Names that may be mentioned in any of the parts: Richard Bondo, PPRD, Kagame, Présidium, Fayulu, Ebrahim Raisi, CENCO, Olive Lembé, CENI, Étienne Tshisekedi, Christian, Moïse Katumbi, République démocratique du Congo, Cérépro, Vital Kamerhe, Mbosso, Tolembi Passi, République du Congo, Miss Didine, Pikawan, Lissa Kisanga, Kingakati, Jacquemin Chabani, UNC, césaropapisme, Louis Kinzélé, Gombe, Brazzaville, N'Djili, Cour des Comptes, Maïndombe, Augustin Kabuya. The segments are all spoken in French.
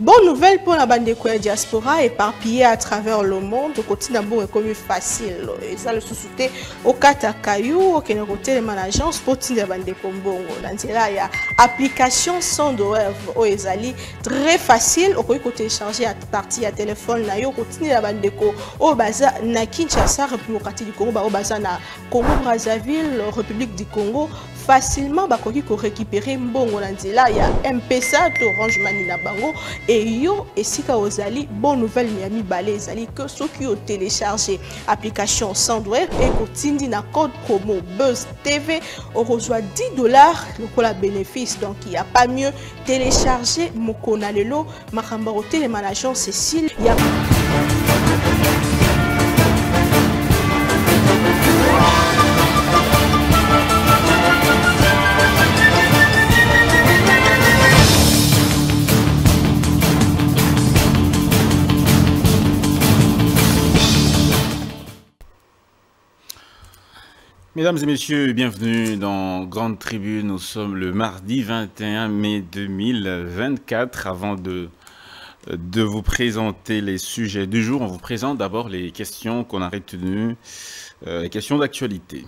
Bonne nouvelle pour la bande de diaspora éparpillée à travers le monde. Le côté d'abord est comme facile. Et ça le sous-souté au Katakayu, au Kenokoté, les agences pour la bande de Kombongo. Dans là, il y a application sans dorev au Ezali. Très facile. Au côté échangé à partir à téléphone, là, il continue la bande de au Baza, na Kinshasa, République du Congo, au Baza, na Congo, Brazzaville, République du Congo. Facilement, il faut récupérer Mbongo Landela, il y a MPSA, Orange Manila Bango, et yo, et si vous avez bonne nouvelle, Miami Balé, que ceux qui ont téléchargé l'application Sandware et continuent dans le code promo Buzz TV, on reçoit $10, le coup la bénéfice, donc il n'y a pas mieux télécharger Mokonalelo, Marambaro Télémanageant Cécile, il y a. Mesdames et messieurs, bienvenue dans Grande Tribune. Nous sommes le mardi 21 mai 2024. Avant de vous présenter les sujets du jour, on vous présente d'abord les questions qu'on a retenues, les questions d'actualité.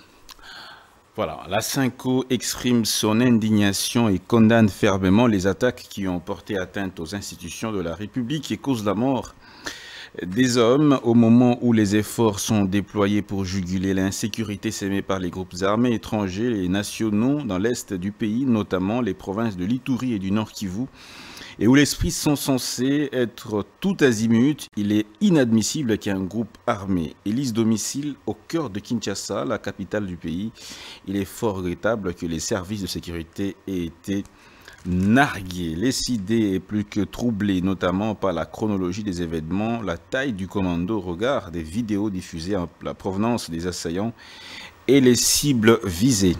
Voilà, la CENCO exprime son indignation et condamne fermement les attaques qui ont porté atteinte aux institutions de la République et causent la mort des hommes au moment où les efforts sont déployés pour juguler l'insécurité sémée par les groupes armés étrangers et nationaux dans l'est du pays, notamment les provinces de l'Ituri et du Nord Kivu, et où les esprits sont censés être tout azimut. Il est inadmissible qu'un groupe armé élise domicile au cœur de Kinshasa, la capitale du pays. Il est fort regrettable que les services de sécurité aient été nargué. Les idées est plus que troublée, notamment par la chronologie des événements, la taille du commando au regard des vidéos diffusées en la provenance des assaillants et les cibles visées.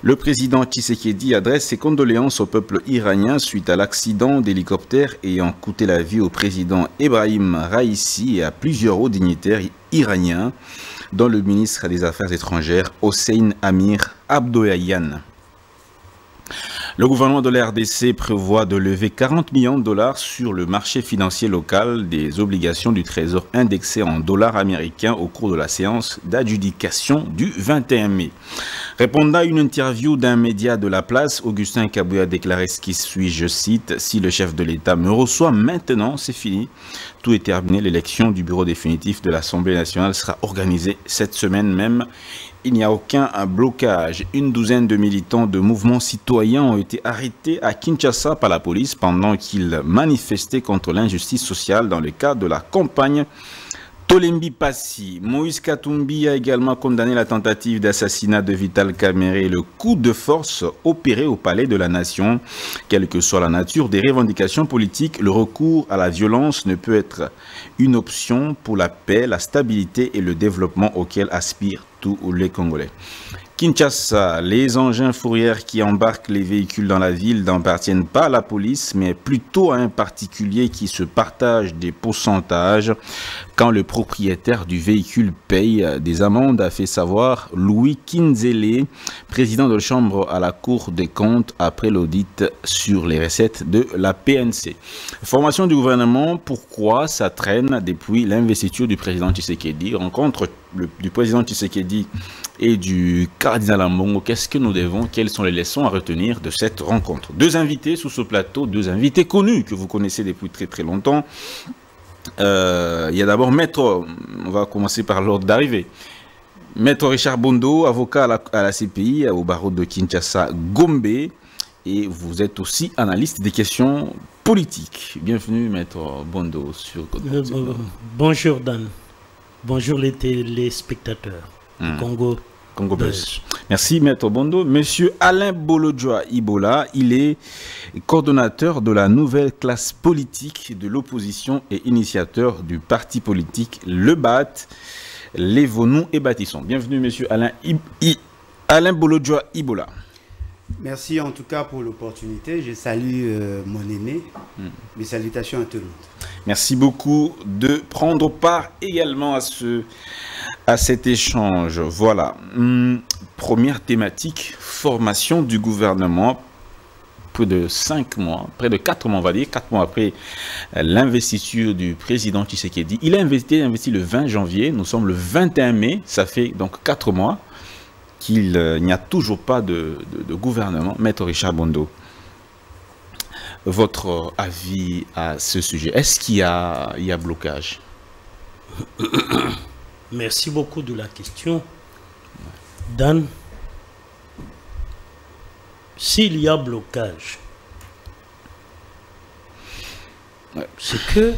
Le président Tshisekedi adresse ses condoléances au peuple iranien suite à l'accident d'hélicoptère ayant coûté la vie au président Ebrahim Raisi et à plusieurs hauts dignitaires iraniens, dont le ministre des Affaires étrangères Hossein Amir Abdollahian. Le gouvernement de la RDC prévoit de lever $40 millions sur le marché financier local des obligations du Trésor indexées en dollars américains au cours de la séance d'adjudication du 21 mai. Répondant à une interview d'un média de la place, Augustin Kabuya a déclaré ce qui suit, je cite, « Si le chef de l'État me reçoit maintenant, c'est fini. Tout est terminé. L'élection du bureau définitif de l'Assemblée nationale sera organisée cette semaine même. » Il n'y a aucun blocage. Une douzaine de militants de mouvements citoyens ont été arrêtés à Kinshasa par la police pendant qu'ils manifestaient contre l'injustice sociale dans le cadre de la campagne Tolembi Passi. Moïse Katumbi a également condamné la tentative d'assassinat de Vital Kamerhe et le coup de force opéré au palais de la nation. Quelle que soit la nature des revendications politiques, le recours à la violence ne peut être une option pour la paix, la stabilité et le développement auquel aspirent tous les Congolais. Kinshasa, les engins fourrières qui embarquent les véhicules dans la ville n'appartiennent pas à la police, mais plutôt à un particulier qui se partage des pourcentages quand le propriétaire du véhicule paye des amendes, a fait savoir Louis Kinzélé, président de la Chambre à la Cour des Comptes, après l'audit sur les recettes de la PNC. Formation du gouvernement, pourquoi ça traîne depuis l'investiture du président Tshisekedi? Rencontre du président Tshisekedi et du cardinal Ambongo, qu'est-ce que nous devons, quelles sont les leçons à retenir de cette rencontre? Deux invités sous ce plateau, deux invités connus que vous connaissez depuis très très longtemps. Il y a d'abord Maître, on va commencer par l'ordre d'arrivée. Maître Richard Bondo, avocat à la CPI, au barreau de Kinshasa, Gombe, et vous êtes aussi analyste des questions politiques. Bienvenue Maître Bondo sur bonjour Dan, bonjour les téléspectateurs. Congo Plus. Merci Maître Bondo. Monsieur Alain Bolodjwa Ibola, il est coordonnateur de la nouvelle classe politique de l'opposition et initiateur du parti politique Le BAT, Lévonons et Bâtissons. Bienvenue Monsieur Alain Bolodjwa Ibola. Merci en tout cas pour l'opportunité. Je salue mon aîné. Mes salutations à tout le monde. Merci beaucoup de prendre part également à cet échange. Voilà. Première thématique, formation du gouvernement plus de 5 mois, près de 4 mois on va dire, 4 mois après l'investiture du président Tshisekedi. Il a investi le 20 janvier, nous sommes le 21 mai, ça fait donc 4 mois qu'il n'y a toujours pas de gouvernement. Maître Richard Bondo, votre avis à ce sujet, est-ce qu'il y a blocage? Merci beaucoup de la question, Dan. S'il y a blocage, c'est que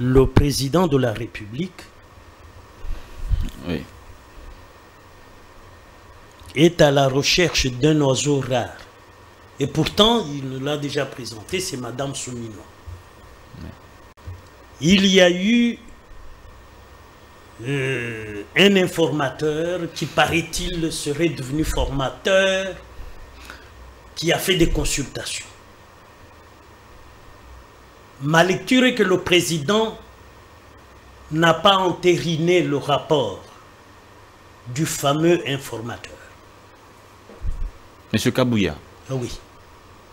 le président de la République est à la recherche d'un oiseau rare. Et pourtant, il l'a déjà présenté, c'est Madame Soumino. Il y a eu un informateur qui, paraît-il, serait devenu formateur, qui a fait des consultations. Ma lecture est que le président n'a pas entériné le rapport du fameux informateur. Monsieur Kabuya. Oui.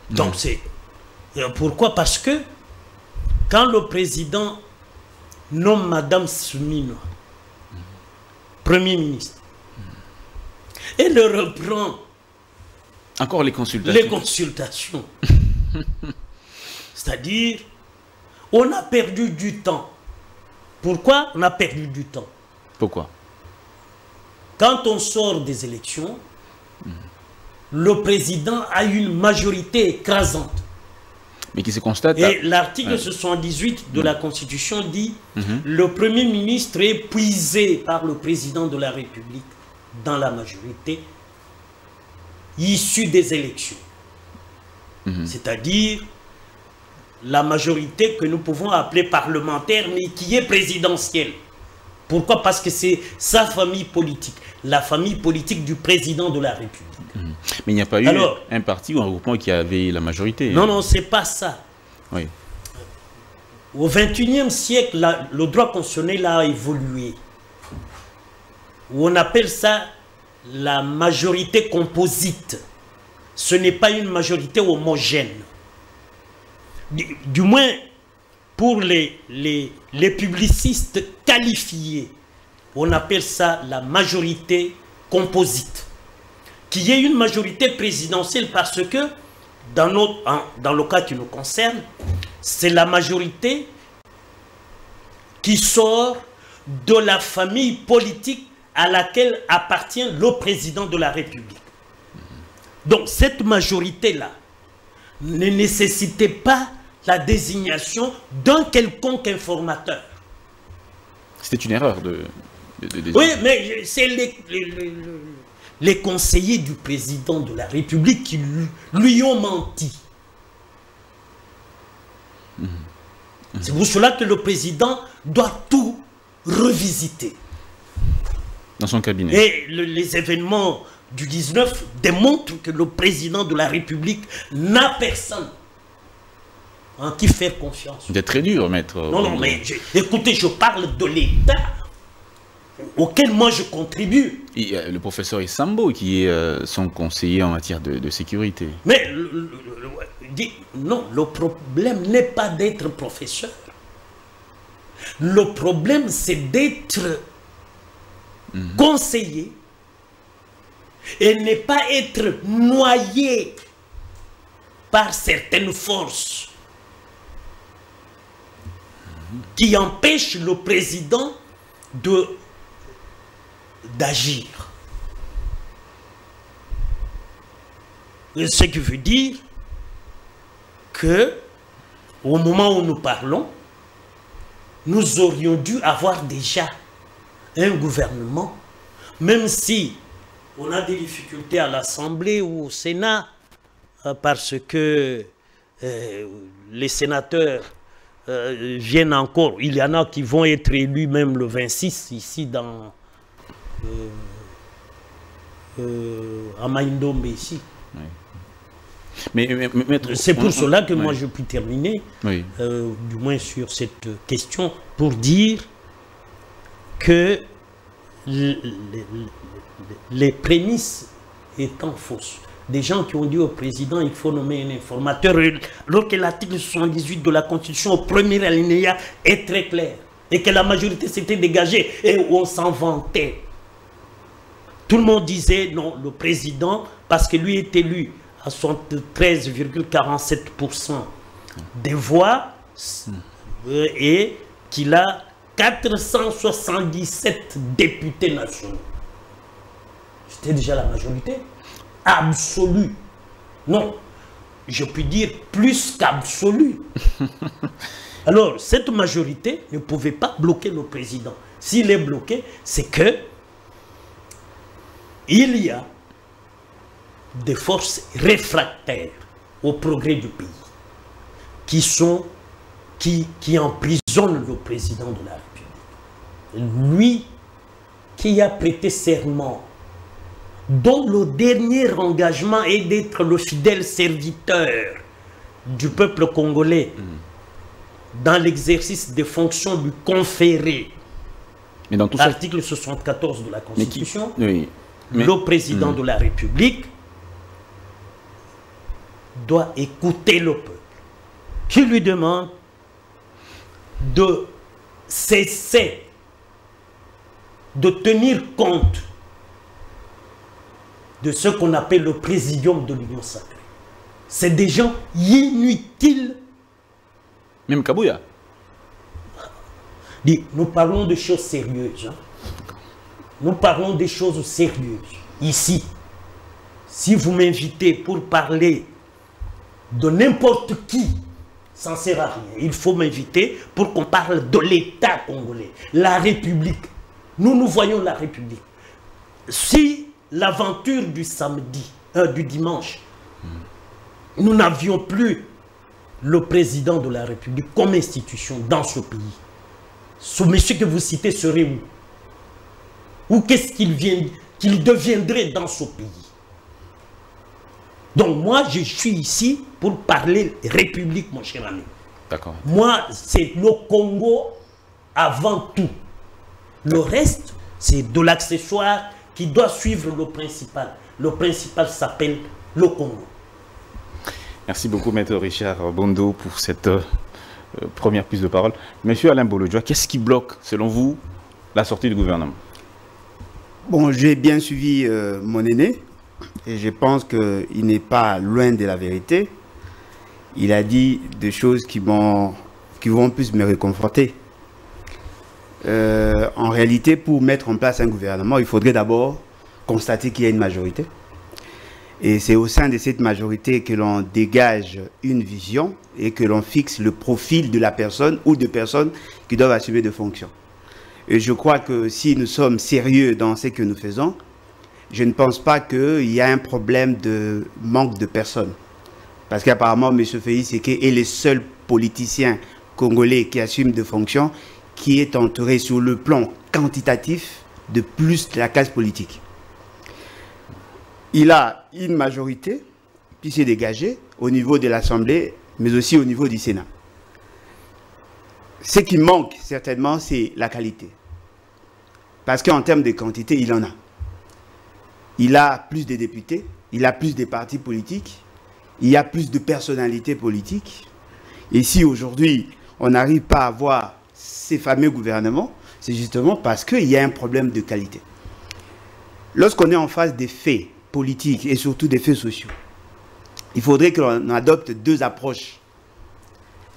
Donc c'est... Pourquoi? Parce que quand le président nomme Madame Soumino Premier ministre, et le reprend. Encore les consultations. Les consultations. C'est-à-dire, on a perdu du temps. Pourquoi on a perdu du temps? Pourquoi? Quand on sort des élections, le président a une majorité écrasante. Mais qui se constate... Et l'article 78 de la Constitution dit le Premier ministre est puisé par le Président de la République dans la majorité issue des élections. C'est-à-dire la majorité que nous pouvons appeler parlementaire mais qui est présidentielle. Pourquoi? Parce que c'est sa famille politique, la famille politique du Président de la République. Mais il n'y a pas eu un parti ou un groupement qui avait la majorité. Non, non, c'est pas ça. Oui. Au XXIe siècle, le droit constitutionnel a évolué. On appelle ça la majorité composite. Ce n'est pas une majorité homogène. Du moins, pour les publicistes qualifiés, on appelle ça la majorité composite. Qui est une majorité présidentielle parce que, dans le cas qui nous concerne, c'est la majorité qui sort de la famille politique à laquelle appartient le président de la République. Donc cette majorité-là ne nécessitait pas la désignation d'un quelconque informateur. C'était une erreur de désigner. Oui, mais c'est les conseillers du président de la République qui lui ont menti. C'est pour cela que le président doit tout revisiter. Dans son cabinet. Et les événements du 19 démontrent que le président de la République n'a personne en qui faire confiance. C'est très dur, maître. Non, non, mais écoutez, je parle de l'État auquel moi je contribue. Et le professeur Isambo qui est son conseiller en matière de sécurité. Mais non, le problème n'est pas d'être professeur. Le problème c'est d'être conseiller et ne pas être noyé par certaines forces qui empêchent le président d'agir. Ce qui veut dire que au moment où nous parlons, nous aurions dû avoir déjà un gouvernement, même si on a des difficultés à l'Assemblée ou au Sénat, parce que les sénateurs viennent encore. Il y en a qui vont être élus même le 26 ici dans à Maïndombe ici. Oui. Mais c'est pour cela que moi je puis terminer, du moins sur cette question, pour dire que les prémices étant fausses, des gens qui ont dit au président il faut nommer un informateur, alors que l'article 78 de la Constitution au premier alinéa est très clair et que la majorité s'était dégagée et on s'en vantait. Tout le monde disait non, le président, parce que lui est élu à 73,47% des voix et qu'il a 477 députés nationaux. C'était déjà la majorité absolue. Non, je peux dire plus qu'absolue. Alors, cette majorité ne pouvait pas bloquer le président. S'il est bloqué, c'est que il y a des forces réfractaires au progrès du pays qui sont qui emprisonnent le président de la République. Lui qui a prêté serment, dont le dernier engagement est d'être le fidèle serviteur du peuple congolais dans l'exercice des fonctions lui conférées. Mais dans tout l'article 74 de la Constitution, le président de la République doit écouter le peuple qui lui demande de cesser de tenir compte de ce qu'on appelle le Présidium de l'Union sacrée. C'est des gens inutiles. Même Kabuya. Nous parlons de choses sérieuses. Hein. Nous parlons des choses sérieuses. Ici, si vous m'invitez pour parler de n'importe qui, ça ne sert à rien. Il faut m'inviter pour qu'on parle de l'État congolais, la République. Nous voyons la République. Si l'aventure du samedi, du dimanche, nous n'avions plus le président de la République comme institution dans ce pays, ce monsieur que vous citez serait où? Ou qu'est-ce qu'il deviendrait dans ce pays? Donc moi, je suis ici pour parler République, mon cher ami. D'accord. Moi, c'est le Congo avant tout. Le reste, c'est de l'accessoire qui doit suivre le principal. Le principal s'appelle le Congo. Merci beaucoup, maître Richard Bondo, pour cette première prise de parole. Monsieur Alain Bolodjwa, qu'est-ce qui bloque, selon vous, la sortie du gouvernement? Bon, j'ai bien suivi mon aîné et je pense qu'il n'est pas loin de la vérité. Il a dit des choses qui vont plus me réconforter. En réalité, pour mettre en place un gouvernement, il faudrait d'abord constater qu'il y a une majorité. Et c'est au sein de cette majorité que l'on dégage une vision et que l'on fixe le profil de la personne ou de personnes qui doivent assumer des fonctions. Et je crois que si nous sommes sérieux dans ce que nous faisons, je ne pense pas qu'il y a un problème de manque de personnes. Parce qu'apparemment, M. Félix Sekete est le seul politicien congolais qui assume des fonctions qui est entouré sur le plan quantitatif de plus de la classe politique. Il a une majorité qui s'est dégagée au niveau de l'Assemblée, mais aussi au niveau du Sénat. Ce qui manque certainement, c'est la qualité. Parce qu'en termes de quantité, il en a. Il a plus de députés, il a plus de partis politiques, il y a plus de personnalités politiques. Et si aujourd'hui, on n'arrive pas à avoir ces fameux gouvernements, c'est justement parce qu'il y a un problème de qualité. Lorsqu'on est en face des faits politiques et surtout des faits sociaux, il faudrait que l'on adopte deux approches.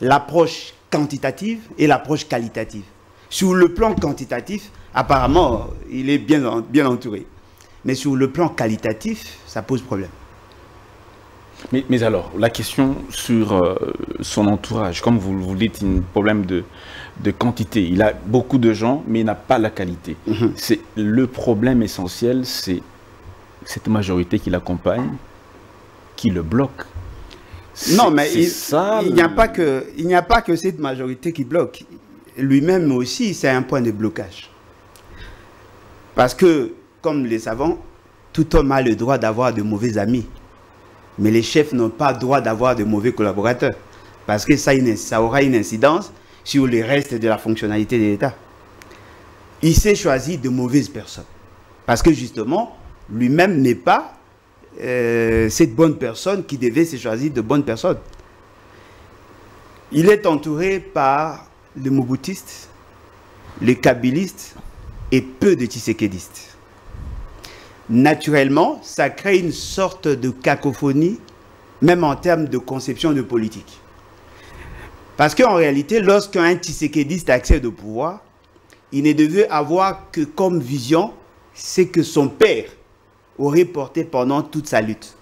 L'approche quantitative et l'approche qualitative. Sur le plan quantitatif, apparemment, il est bien entouré. Mais sur le plan qualitatif, ça pose problème. Mais alors, la question sur son entourage, comme vous le dites, un problème de quantité. Il a beaucoup de gens, mais il n'a pas la qualité. C'est le problème essentiel, c'est cette majorité qui l'accompagne, qui le bloque. Non, mais il n'y a pas que cette majorité qui bloque. Lui-même aussi, c'est un point de blocage. Parce que, comme nous le savons, tout homme a le droit d'avoir de mauvais amis. Mais les chefs n'ont pas le droit d'avoir de mauvais collaborateurs. Parce que ça aura une incidence sur le reste de la fonctionnalité de l'État. Il s'est choisi de mauvaises personnes. Parce que justement, lui-même n'est pas cette bonne personne qui devait se choisir de bonnes personnes. Il est entouré par les Mobutistes, les Kabilistes et peu de Tshisekedistes. Naturellement, ça crée une sorte de cacophonie, même en termes de conception de politique. Parce qu'en réalité, lorsqu'un Tshisekediste accède au pouvoir, il ne devait avoir que comme vision ce que son père aurait porté pendant toute sa lutte.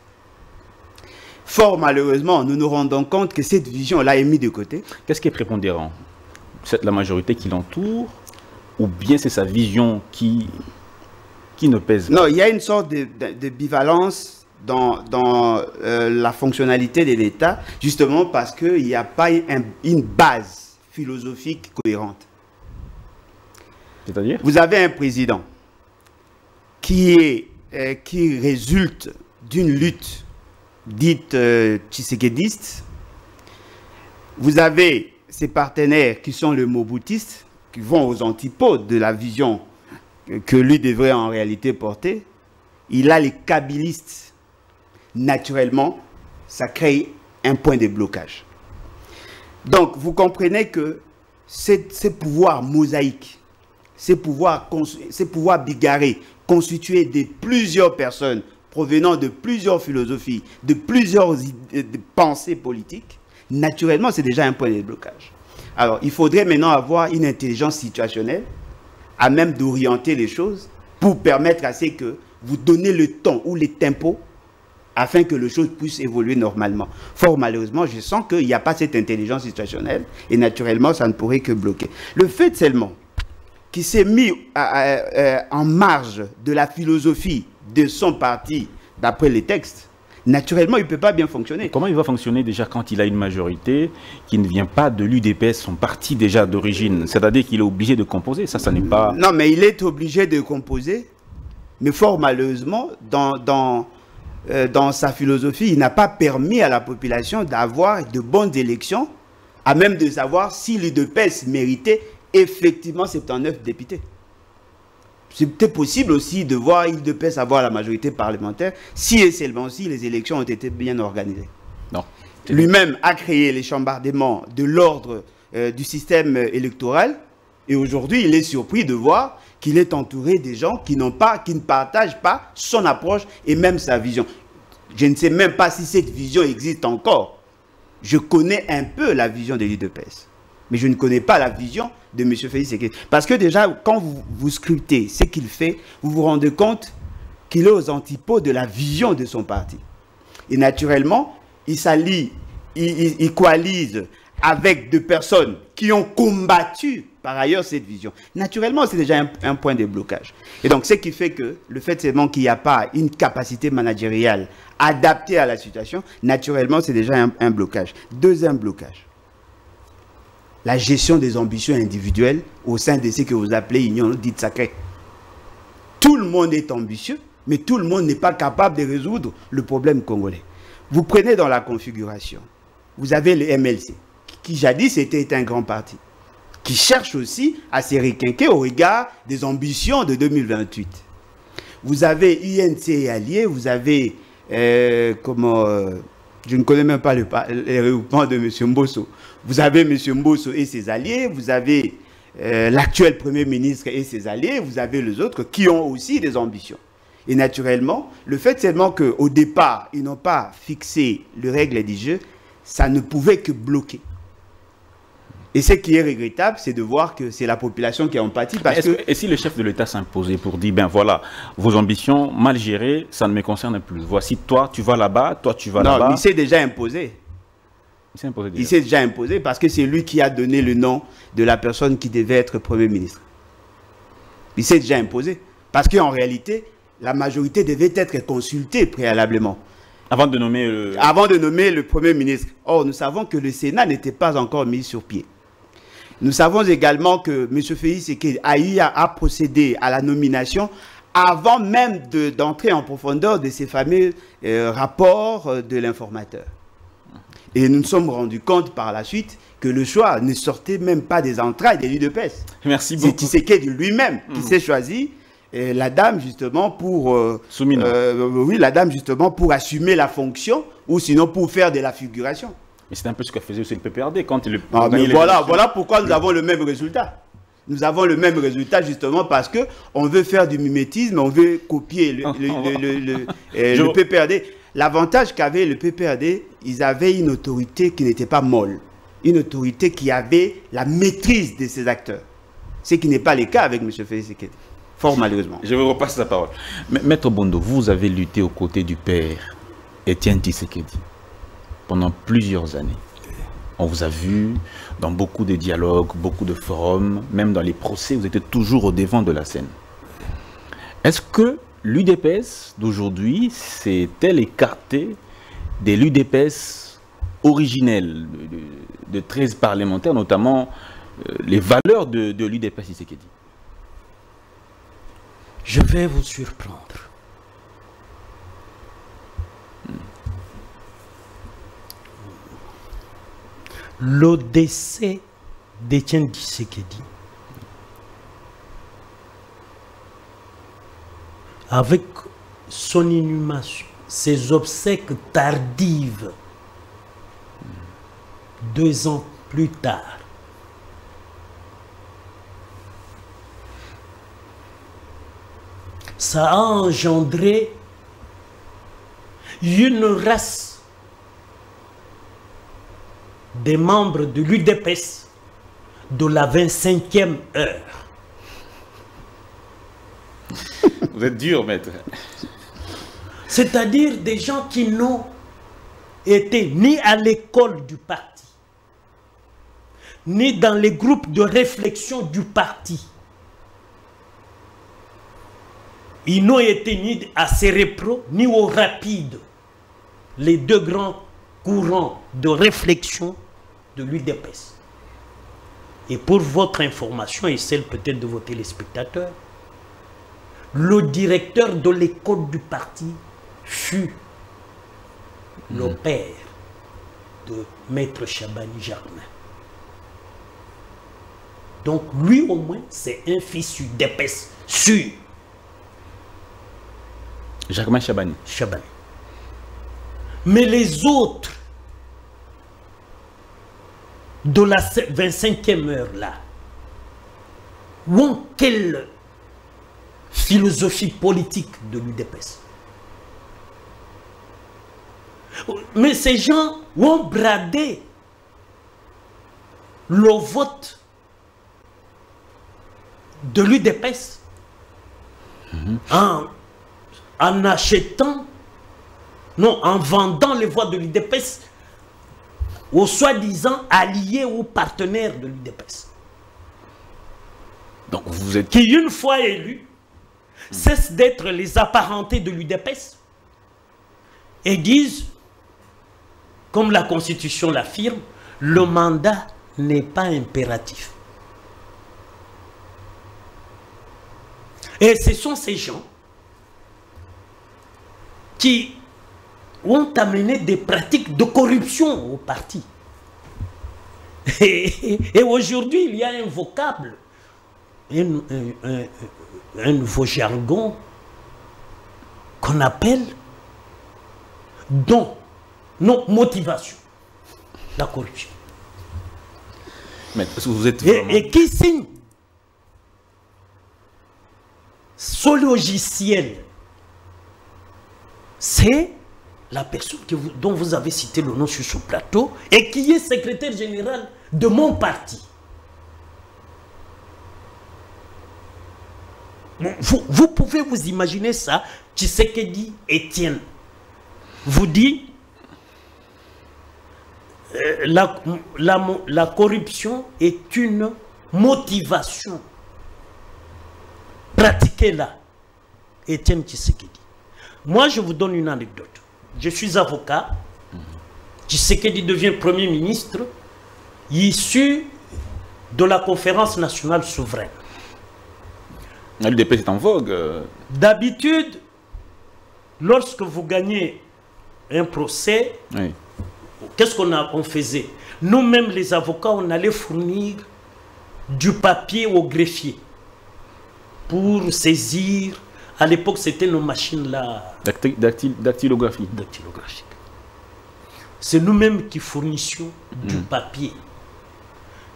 Fort malheureusement, nous nous rendons compte que cette vision-là est mise de côté. Qu'est-ce qui est prépondérant? C'est la majorité qui l'entoure ou bien c'est sa vision qui ne pèse pas? Non, il y a une sorte de bivalence dans la fonctionnalité de l'État, justement parce qu'il n'y a pas une base philosophique cohérente. C'est-à-dire? Vous avez un président qui résulte d'une lutte dite tshisekédiste. Vous avez ses partenaires qui sont les Mobutistes, qui vont aux antipodes de la vision que lui devrait en réalité porter. Il a les Kabilistes. Naturellement, ça crée un point de blocage. Donc, vous comprenez que ces pouvoirs mosaïques, ces pouvoirs bigarrés, constitués de plusieurs personnes provenant de plusieurs philosophies, de plusieurs idées, de pensées politiques, naturellement, c'est déjà un point de blocage. Alors, il faudrait maintenant avoir une intelligence situationnelle à même d'orienter les choses pour permettre à ce que vous donnez le temps ou les tempos afin que les choses puissent évoluer normalement. Fort malheureusement, je sens qu'il n'y a pas cette intelligence situationnelle et naturellement, ça ne pourrait que bloquer. Le fait seulement qu'il s'est mis en marge de la philosophie de son parti, d'après les textes, naturellement, il ne peut pas bien fonctionner. Comment il va fonctionner déjà quand il a une majorité qui ne vient pas de l'UDPS, son parti déjà d'origine? C'est-à-dire qu'il est obligé de composer, ça n'est pas... Non, mais il est obligé de composer, mais fort malheureusement, dans sa philosophie, il n'a pas permis à la population d'avoir de bonnes élections, à même de savoir si l'UDPS méritait effectivement 79 députés. C'était possible aussi de voir l'UDPS avoir la majorité parlementaire si et seulement si les élections ont été bien organisées. Lui-même a créé les chambardements de l'ordre du système électoral et aujourd'hui il est surpris de voir qu'il est entouré des gens qui ne partagent pas son approche et même sa vision. Je ne sais même pas si cette vision existe encore. Je connais un peu la vision de l'UDPS. Mais je ne connais pas la vision de M. Félix Sekete. Parce que déjà, quand vous scrutez ce qu'il fait, vous vous rendez compte qu'il est aux antipodes de la vision de son parti. Et naturellement, il s'allie, il coalise avec des personnes qui ont combattu par ailleurs cette vision. Naturellement, c'est déjà un point de blocage. Et donc, ce qui fait que le fait seulement qu'il n'y a pas une capacité managériale adaptée à la situation, naturellement, c'est déjà un blocage. Deuxième blocage. La gestion des ambitions individuelles au sein de ce que vous appelez union dite sacrée. Tout le monde est ambitieux, mais tout le monde n'est pas capable de résoudre le problème congolais. Vous prenez dans la configuration, vous avez le MLC, qui jadis était un grand parti, qui cherche aussi à se requinquer au regard des ambitions de 2028. Vous avez UNC et alliés, vous avez, je ne connais même pas le regroupement de M. Mbosso. Vous avez M. Mbosso et ses alliés, vous avez l'actuel Premier ministre et ses alliés, vous avez les autres qui ont aussi des ambitions. Et naturellement, le fait seulement qu'au départ, ils n'ont pas fixé les règles du jeu, ça ne pouvait que bloquer. Et ce qui est regrettable, c'est de voir que c'est la population qui est en pâtit. Et si le chef de l'État s'imposait pour dire, ben voilà, vos ambitions mal gérées, ça ne me concerne plus. Voici, toi, tu vas là-bas, toi, tu vas là-bas. Non, il s'est déjà imposé. Il s'est déjà imposé parce que c'est lui qui a donné le nom de la personne qui devait être Premier ministre. Il s'est déjà imposé parce qu'en réalité, la majorité devait être consultée préalablement. Avant de nommer le Premier ministre. Or, nous savons que le Sénat n'était pas encore mis sur pied. Nous savons également que M. Félix Sekete a procédé à la nomination avant même d'entrer en profondeur de ces fameux rapports de l'informateur. Et nous nous sommes rendus compte par la suite que le choix ne sortait même pas des entrailles de l'UDPS. Merci beaucoup. C'est Tshisekedi lui-même qui s'est choisi Et la dame justement pour Soumino. Oui, la dame justement pour assumer la fonction ou sinon pour faire de la figuration. Mais c'est un peu ce que faisait aussi le PPRD quand il... Ah, mais voilà, voilà pourquoi nous avons le même résultat. Nous avons le même résultat justement parce que on veut faire du mimétisme, on veut copier le PPRD. L'avantage qu'avait le PPRD, ils avaient une autorité qui n'était pas molle, une autorité qui avait la maîtrise de ses acteurs. Ce qui n'est pas le cas avec M. Félix Sekete. Fort malheureusement. Je vous repasse la parole. Maître Bondo, vous avez lutté aux côtés du père Étienne Tshisekedi pendant plusieurs années. On vous a vu dans beaucoup de dialogues, beaucoup de forums, même dans les procès, vous étiez toujours au devant de la scène. Est-ce que l'UDPS d'aujourd'hui s'est-elle écartée des l'UDPS originelle de 13 parlementaires, notamment les valeurs de l'UDPS Tshisekedi? Je vais vous surprendre. Le décès d'Étienne Tshisekedi, avec son inhumation, ses obsèques tardives, 2 ans plus tard, ça a engendré une race des membres de l'UDPS de la 25e heure. Vous êtes dur, maître. C'est-à-dire des gens qui n'ont été ni à l'école du parti, ni dans les groupes de réflexion du parti. Ils n'ont été ni à Cérépro, ni au Rapide, les deux grands courants de réflexion de l'UDPS. Et pour votre information, et celle peut-être de vos téléspectateurs, le directeur de l'école du parti fut le père de Maître Chabani Jardin. Donc lui au moins, c'est un fils UDPS sûr. Jacquemin Chabani. Chabani. Mais les autres de la 25e heure là, ont quelle philosophie politique de l'UDPS? Mais ces gens ont bradé le vote de l'UDPS en vendant les voix de l'UDPS aux soi-disant alliés ou partenaires de l'UDPS. Donc vous êtes... Qui, une fois élus, cessent d'être les apparentés de l'UDPS et disent, comme la Constitution l'affirme, le mandat n'est pas impératif. Et ce sont ces gens qui ont amené des pratiques de corruption au parti. Et aujourd'hui, il y a un vocable, un nouveau jargon qu'on appelle don, non, motivation, la corruption. Mais parce que vous êtes vraiment... et qui signe ce logiciel? C'est la personne que vous, dont vous avez cité le nom sur ce plateau et qui est secrétaire général de mon parti. Vous pouvez vous imaginer ça, Tshisekedi Étienne vous dit la corruption est une motivation. Pratiquez-la, Étienne Tshisekedi. Moi, je vous donne une anecdote. Je suis avocat. Tshisekedi devient Premier ministre, issu de la conférence nationale souveraine. L'UDP est en vogue. D'habitude, lorsque vous gagnez un procès, oui, qu'est-ce qu'on faisait? Nous-mêmes, les avocats, on allait fournir du papier au greffier. pour saisir. À l'époque, c'était nos machines-là. Dactylographiques. Dactylographiques. C'est nous-mêmes qui fournissions du papier.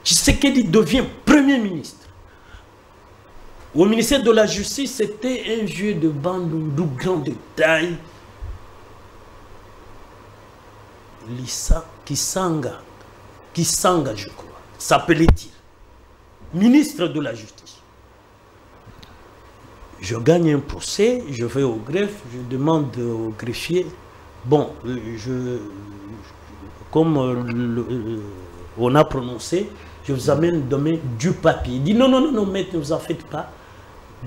Tshisekedi devient Premier ministre. Au ministère de la Justice, c'était un vieux de Bandundu, grand de taille. Lissa Kisanga, je crois, s'appelait-il. Ministre de la Justice. Je gagne un procès, je vais au greffe, je demande au greffier. Bon, on a prononcé, je vous amène demain du papier. Il dit non, maître, ne vous en faites pas.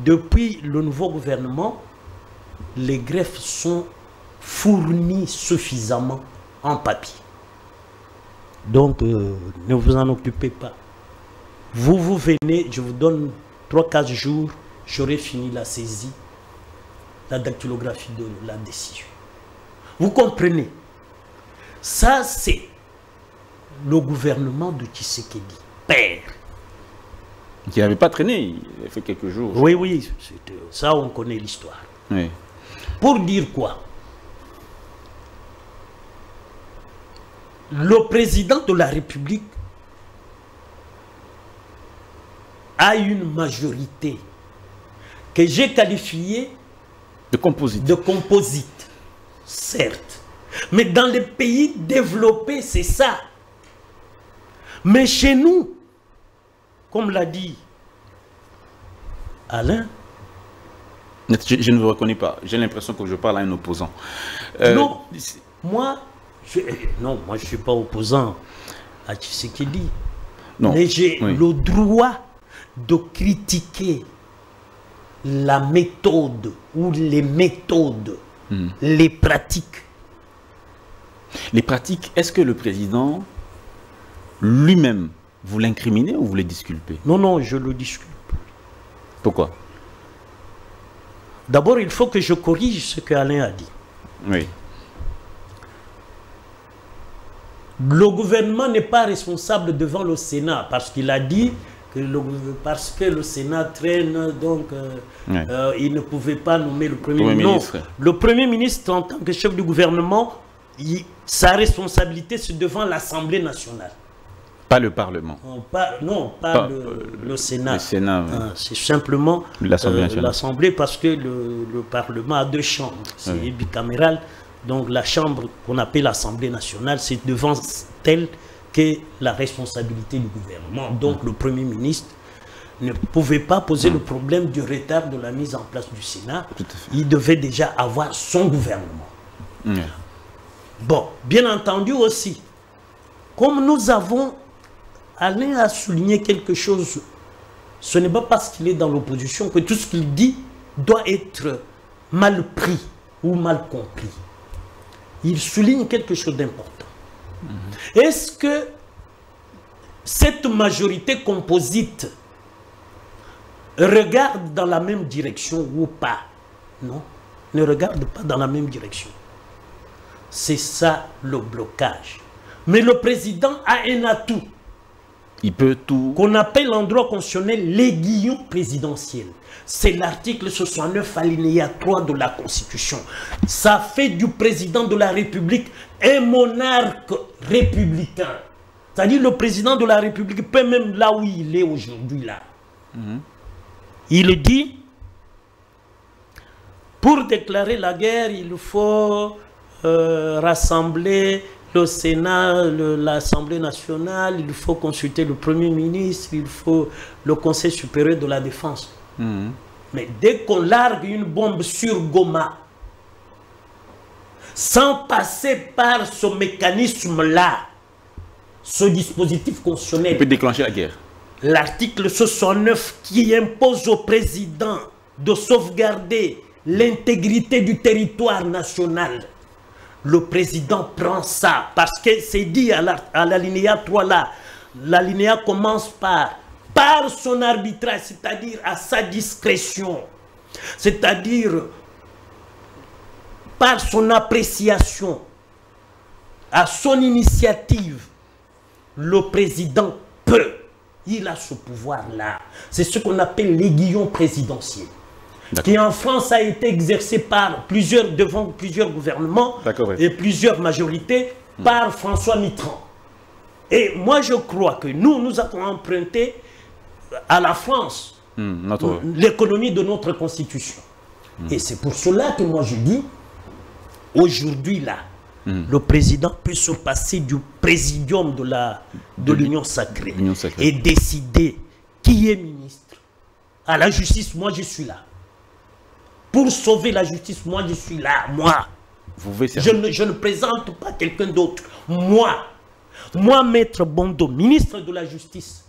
Depuis le nouveau gouvernement, les greffes sont fournies suffisamment en papier. Donc, ne vous en occupez pas. Vous venez, je vous donne 3-4 jours. J'aurais fini la saisie, la dactylographie de la décision. Vous comprenez? Ça, c'est le gouvernement de Tshisekedi, père. Qui n'avait pas traîné, il a fait quelques jours. Oui, ça, on connaît l'histoire. Oui. Pour dire quoi? Le président de la République a une majorité que j'ai qualifié de composite, certes. Mais dans les pays développés, c'est ça. Mais chez nous, comme l'a dit Alain... Je ne vous reconnais pas. J'ai l'impression que je parle à un opposant. Non, moi je ne suis pas opposant à Tshisekedi. Non. Mais j'ai le droit de critiquer la méthode ou les méthodes, les pratiques. Les pratiques, est-ce que le président lui-même, vous l'incriminez ou vous le disculpez? Non, je le disculpe. Pourquoi? D'abord, il faut que je corrige ce que Alain a dit. Oui. Le gouvernement n'est pas responsable devant le Sénat parce qu'il a dit... parce que le Sénat traîne, donc il ne pouvait pas nommer le Premier ministre. Non, le Premier ministre, en tant que chef du gouvernement, sa responsabilité, c'est devant l'Assemblée nationale. Pas le Parlement. Non, pas le Sénat. Le Sénat, oui. C'est simplement l'Assemblée, parce que le Parlement a deux chambres. C'est bicaméral. Donc la chambre qu'on appelle l'Assemblée nationale, c'est devant elle que la responsabilité du gouvernement. Donc le Premier ministre ne pouvait pas poser le problème du retard de la mise en place du Sénat. Il devait déjà avoir son gouvernement. Bon, bien entendu aussi, comme nous avons, Alain a souligné quelque chose, ce n'est pas parce qu'il est dans l'opposition que tout ce qu'il dit doit être mal pris ou mal compris. Il souligne quelque chose d'important. Est-ce que cette majorité composite regarde dans la même direction ou pas? Non, ne regarde pas dans la même direction. C'est ça le blocage. Mais le président a un atout. Il peut tout... Qu'on appelle en droit constitutionnel l'aiguillon présidentiel. C'est l'article 69 alinéa 3 de la Constitution. Ça fait du président de la République un monarque républicain. C'est-à-dire le président de la République, peut même là où il est aujourd'hui, là. Il dit, pour déclarer la guerre, il faut rassembler le Sénat, l'Assemblée nationale, il faut consulter le Premier ministre, il faut le Conseil supérieur de la défense. Mais dès qu'on largue une bombe sur Goma, sans passer par ce mécanisme-là, ce dispositif constitutionnel... Il peut déclencher la guerre. L'article 69 qui impose au président de sauvegarder l'intégrité du territoire national... Le président prend ça parce que c'est dit à l'alinéa 3 là. L'alinéa commence par son arbitrage, c'est-à-dire à sa discrétion, c'est-à-dire par son appréciation, à son initiative, le président peut Il a ce pouvoir-là. C'est ce qu'on appelle l'aiguillon présidentiel, qui en France a été exercé par plusieurs, devant plusieurs gouvernements et plusieurs majorités par François Mitterrand. Et moi, je crois que nous, nous avons emprunté à la France l'économie de notre Constitution. Et c'est pour cela que moi, je dis, aujourd'hui, là, le président peut se passer du présidium de l'Union sacrée, et décider qui est ministre. À la justice, moi, je suis là. Pour sauver la justice, moi, je suis là, moi. Je ne présente pas quelqu'un d'autre. Moi. Moi, Maître Bondo, ministre de la Justice,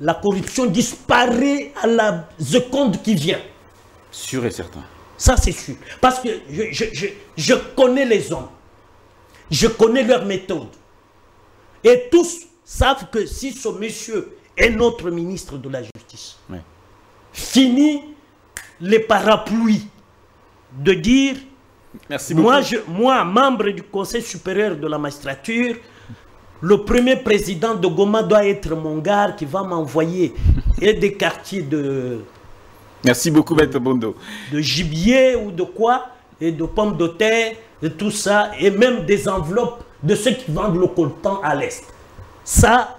la corruption disparaît à la seconde qui vient. Sûr et certain. Ça, c'est sûr. Parce que je connais les hommes. Je connais leurs méthodes. Et tous savent que si ce monsieur est notre ministre de la Justice, oui, fini les parapluies de dire, merci beaucoup. Moi, membre du Conseil supérieur de la magistrature, le premier président de Goma doit être mon gars qui va m'envoyer et des quartiers de... Merci beaucoup, Maître Bondo. De gibier ou de quoi, et de pommes de terre, et tout ça, et même des enveloppes de ceux qui vendent le coltan à l'Est. Ça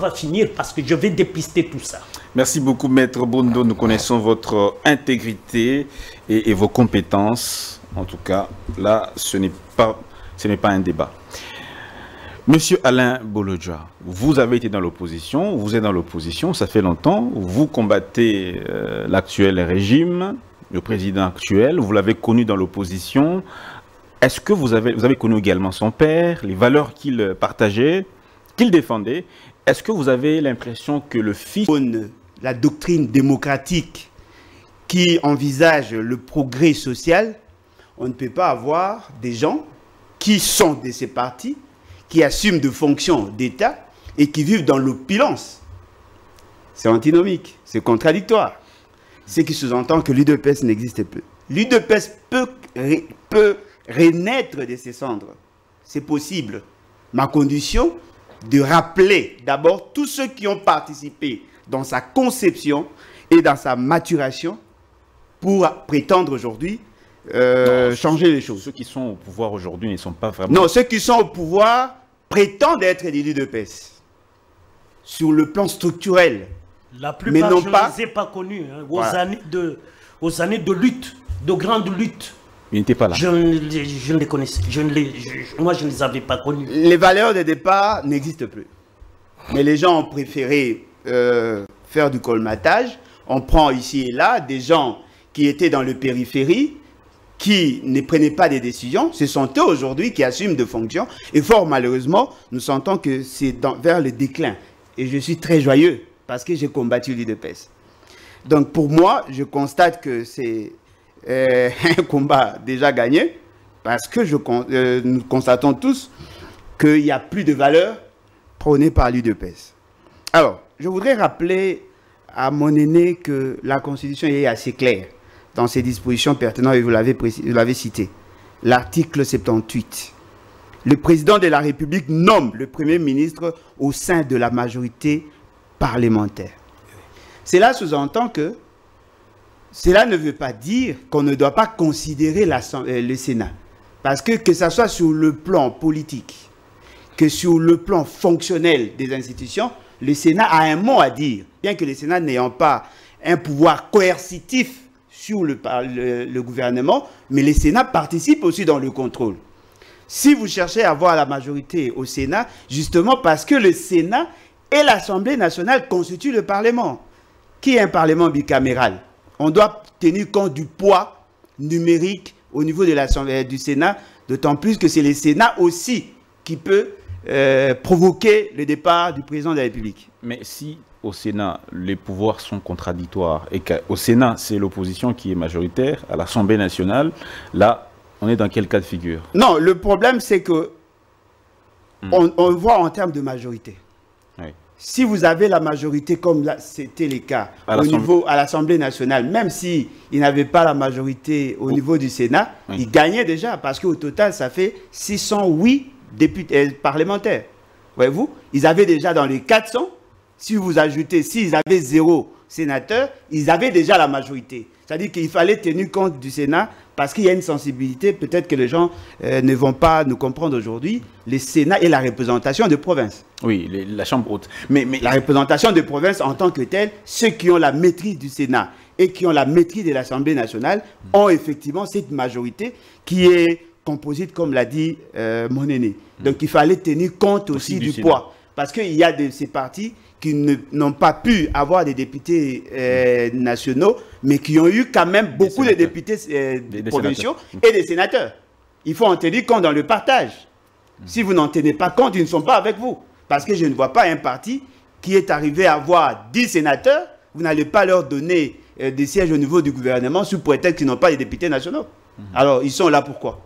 va finir parce que je vais dépister tout ça. Merci beaucoup, Maître Bondo. Nous connaissons votre intégrité et vos compétences. En tout cas, là, ce n'est pas un débat. Monsieur Alain Bolodjwa, vous avez été dans l'opposition, vous êtes dans l'opposition, ça fait longtemps, vous combattez l'actuel régime, le président actuel, vous l'avez connu dans l'opposition. Est-ce que vous avez connu également son père, les valeurs qu'il partageait, qu'il défendait? Est-ce que vous avez l'impression que le fils... La doctrine démocratique qui envisage le progrès social, on ne peut pas avoir des gens qui sont de ces partis, qui assument de fonctions d'État et qui vivent dans l'opulence. C'est antinomique, c'est contradictoire. Ce qui sous-entend que l'UDPS n'existe plus. L'UDPS peut renaître de ses cendres. C'est possible. Ma condition, de rappeler d'abord tous ceux qui ont participé dans sa conception et dans sa maturation pour prétendre aujourd'hui changer les choses. Ceux qui sont au pouvoir aujourd'hui ne sont pas vraiment... Non, ceux qui sont au pouvoir prétendent être des l'UDPS sur le plan structurel. La plupart, mais non, je ne les ai pas connus. Hein, aux années de lutte, de grande lutte. Ils n'étaient pas là. Je ne les connaissais. Moi, je ne les avais pas connus. Les valeurs de départ n'existent plus. Mais les gens ont préféré faire du colmatage. On prend ici et là des gens qui étaient dans le périphérie, qui ne prenaient pas des décisions. Ce sont eux aujourd'hui qui assument des fonctions. Et fort malheureusement, nous sentons que c'est vers le déclin. Et je suis très joyeux parce que j'ai combattu l'UDPS. Donc pour moi, je constate que c'est un combat déjà gagné parce que nous constatons tous qu'il n'y a plus de valeur prônée par l'UDPS. Alors, je voudrais rappeler à mon aîné que la Constitution est assez claire dans ses dispositions pertinentes, et vous l'avez cité. L'article 78. Le président de la République nomme le Premier ministre au sein de la majorité parlementaire. Cela sous-entend que cela ne veut pas dire qu'on ne doit pas considérer le Sénat. Parce que ce soit sur le plan politique, que sur le plan fonctionnel des institutions, le Sénat a un mot à dire, bien que le Sénat n'ayant pas un pouvoir coercitif sur le gouvernement, mais le Sénat participe aussi dans le contrôle. Si vous cherchez à avoir la majorité au Sénat, justement parce que le Sénat et l'Assemblée nationale constituent le Parlement, qui est un Parlement bicaméral. On doit tenir compte du poids numérique au niveau de l'Assemblée du Sénat, d'autant plus que c'est le Sénat aussi qui peut provoquer le départ du président de la République. Mais si au Sénat, les pouvoirs sont contradictoires et qu'au Sénat, c'est l'opposition qui est majoritaire, à l'Assemblée nationale, là, on est dans quel cas de figure? Non, le problème, c'est que on voit en termes de majorité. Oui. Si vous avez la majorité, comme c'était le cas au niveau, à l'Assemblée nationale, même s'ils n'avaient pas la majorité au niveau du Sénat, ils gagnaient déjà parce qu'au total, ça fait 608 députés parlementaires. Voyez-vous, ils avaient déjà dans les 400, si vous ajoutez, s'ils avaient 0 sénateur, ils avaient déjà la majorité. C'est-à-dire qu'il fallait tenir compte du Sénat parce qu'il y a une sensibilité, peut-être que les gens ne vont pas nous comprendre aujourd'hui. Le Sénat est la représentation de province. Oui, la chambre haute. Mais la représentation de province en tant que telle, ceux qui ont la maîtrise du Sénat et qui ont la maîtrise de l'Assemblée nationale ont effectivement cette majorité qui est composite, comme l'a dit mon aîné. Donc il fallait tenir compte aussi du poids. Parce qu'il y a de ces partis qui n'ont pas pu avoir des députés nationaux, mais qui ont eu quand même beaucoup de députés provinciaux et des sénateurs. Il faut en tenir compte dans le partage. Si vous n'en tenez pas compte, ils ne sont pas avec vous. Parce que je ne vois pas un parti qui est arrivé à avoir 10 sénateurs, vous n'allez pas leur donner des sièges au niveau du gouvernement sous prétexte qu'ils n'ont pas des députés nationaux. Alors, ils sont là pourquoi?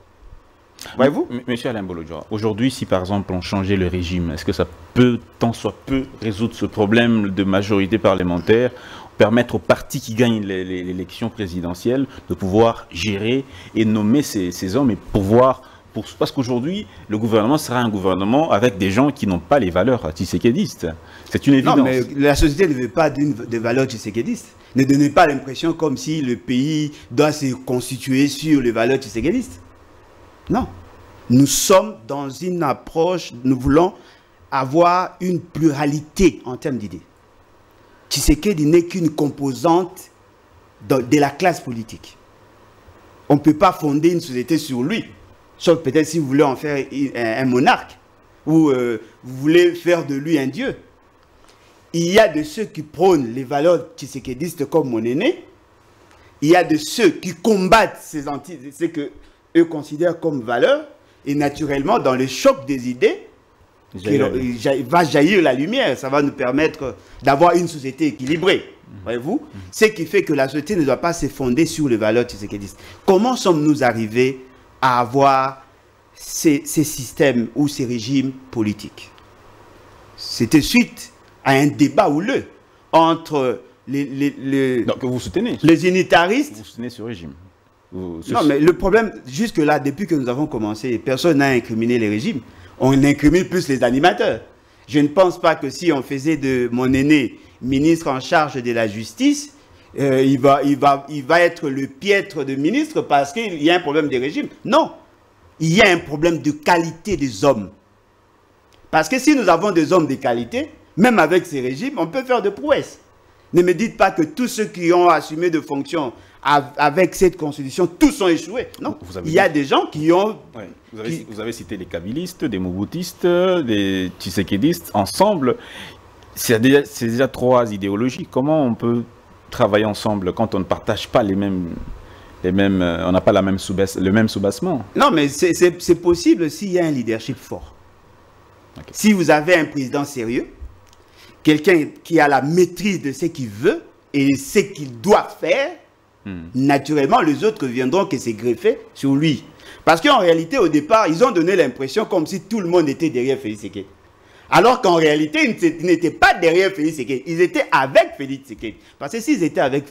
Voyez-vous, monsieur Alain Bolodjwa, aujourd'hui, si par exemple on changeait le régime, est-ce que ça peut, tant soit peu, résoudre ce problème de majorité parlementaire, permettre aux partis qui gagnent l'élection présidentielle de pouvoir gérer et nommer ces hommes et pouvoir... Parce qu'aujourd'hui, le gouvernement sera un gouvernement avec des gens qui n'ont pas les valeurs tshisékédistes. C'est une évidence. Non, mais la société ne veut pas des valeurs tshisékédistes. Ne donnez pas l'impression comme si le pays doit se constituer sur les valeurs tshisékédistes. Non. Nous sommes dans une approche, nous voulons avoir une pluralité en termes d'idées. Tshisekedi n'est qu'une composante de la classe politique. On ne peut pas fonder une société sur lui, sauf peut-être si vous voulez en faire un monarque ou vous voulez faire de lui un dieu. Il y a de ceux qui prônent les valeurs tshisékédistes comme mon aîné, il y a de ceux qui combattent ces antisémites, c'est que eux considèrent comme valeur, et naturellement, dans le choc des idées, va jaillir la lumière. Ça va nous permettre d'avoir une société équilibrée, voyez-vous. Ce qui fait que la société ne doit pas se fonder sur les valeurs tshisékédistes. Comment sommes-nous arrivés à avoir ces systèmes ou ces régimes politiques? C'était suite à un débat houleux entre les unitaristes. Vous soutenez ce régime? Non, mais le problème, jusque-là, depuis que nous avons commencé, personne n'a incriminé les régimes. On incrimine plus les animateurs. Je ne pense pas que si on faisait de mon aîné ministre en charge de la justice, il va être le piètre de ministre parce qu'il y a un problème de régime. Non, il y a un problème de qualité des hommes. Parce que si nous avons des hommes de qualité, même avec ces régimes, on peut faire de prouesses. Ne me dites pas que tous ceux qui ont assumé de fonctions avec cette constitution, tous ont échoué. Non, il y a des gens qui ont... Ouais. Vous avez cité les kabylistes, des mobutistes, des tshisékédistes, ensemble. C'est déjà 3 idéologies. Comment on peut travailler ensemble quand on ne partage pas les mêmes on n'a pas le même soubassement? Non, mais c'est possible s'il y a un leadership fort. Okay. Si vous avez un président sérieux, quelqu'un qui a la maîtrise de ce qu'il veut et ce qu'il doit faire, naturellement, les autres viendront que se greffer sur lui. Parce qu'en réalité, au départ, ils ont donné l'impression comme si tout le monde était derrière Félix Sekete. Alors qu'en réalité, ils n'étaient pas derrière Félix Sekete. Ils étaient avec Félix Sekete. Parce que s'ils étaient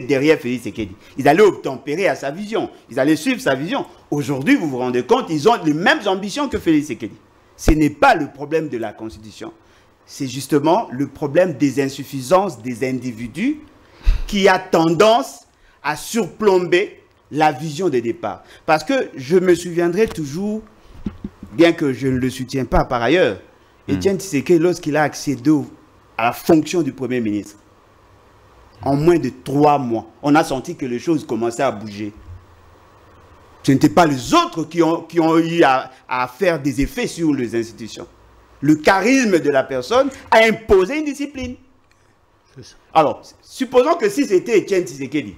derrière Félix Sekete, ils allaient obtempérer à sa vision. Ils allaient suivre sa vision. Aujourd'hui, vous vous rendez compte, ils ont les mêmes ambitions que Félix Sekete. Ce n'est pas le problème de la Constitution. C'est justement le problème des insuffisances des individus qui a tendance à surplomber la vision de départ. Parce que je me souviendrai toujours, bien que je ne le soutiens pas par ailleurs, Étienne Tshisekedi, lorsqu'il a accédé à la fonction du Premier ministre, en moins de 3 mois, on a senti que les choses commençaient à bouger. Ce n'étaient pas les autres qui ont eu à faire des effets sur les institutions. Le charisme de la personne a imposé une discipline. Alors, supposons que si c'était Étienne Tshisekedi,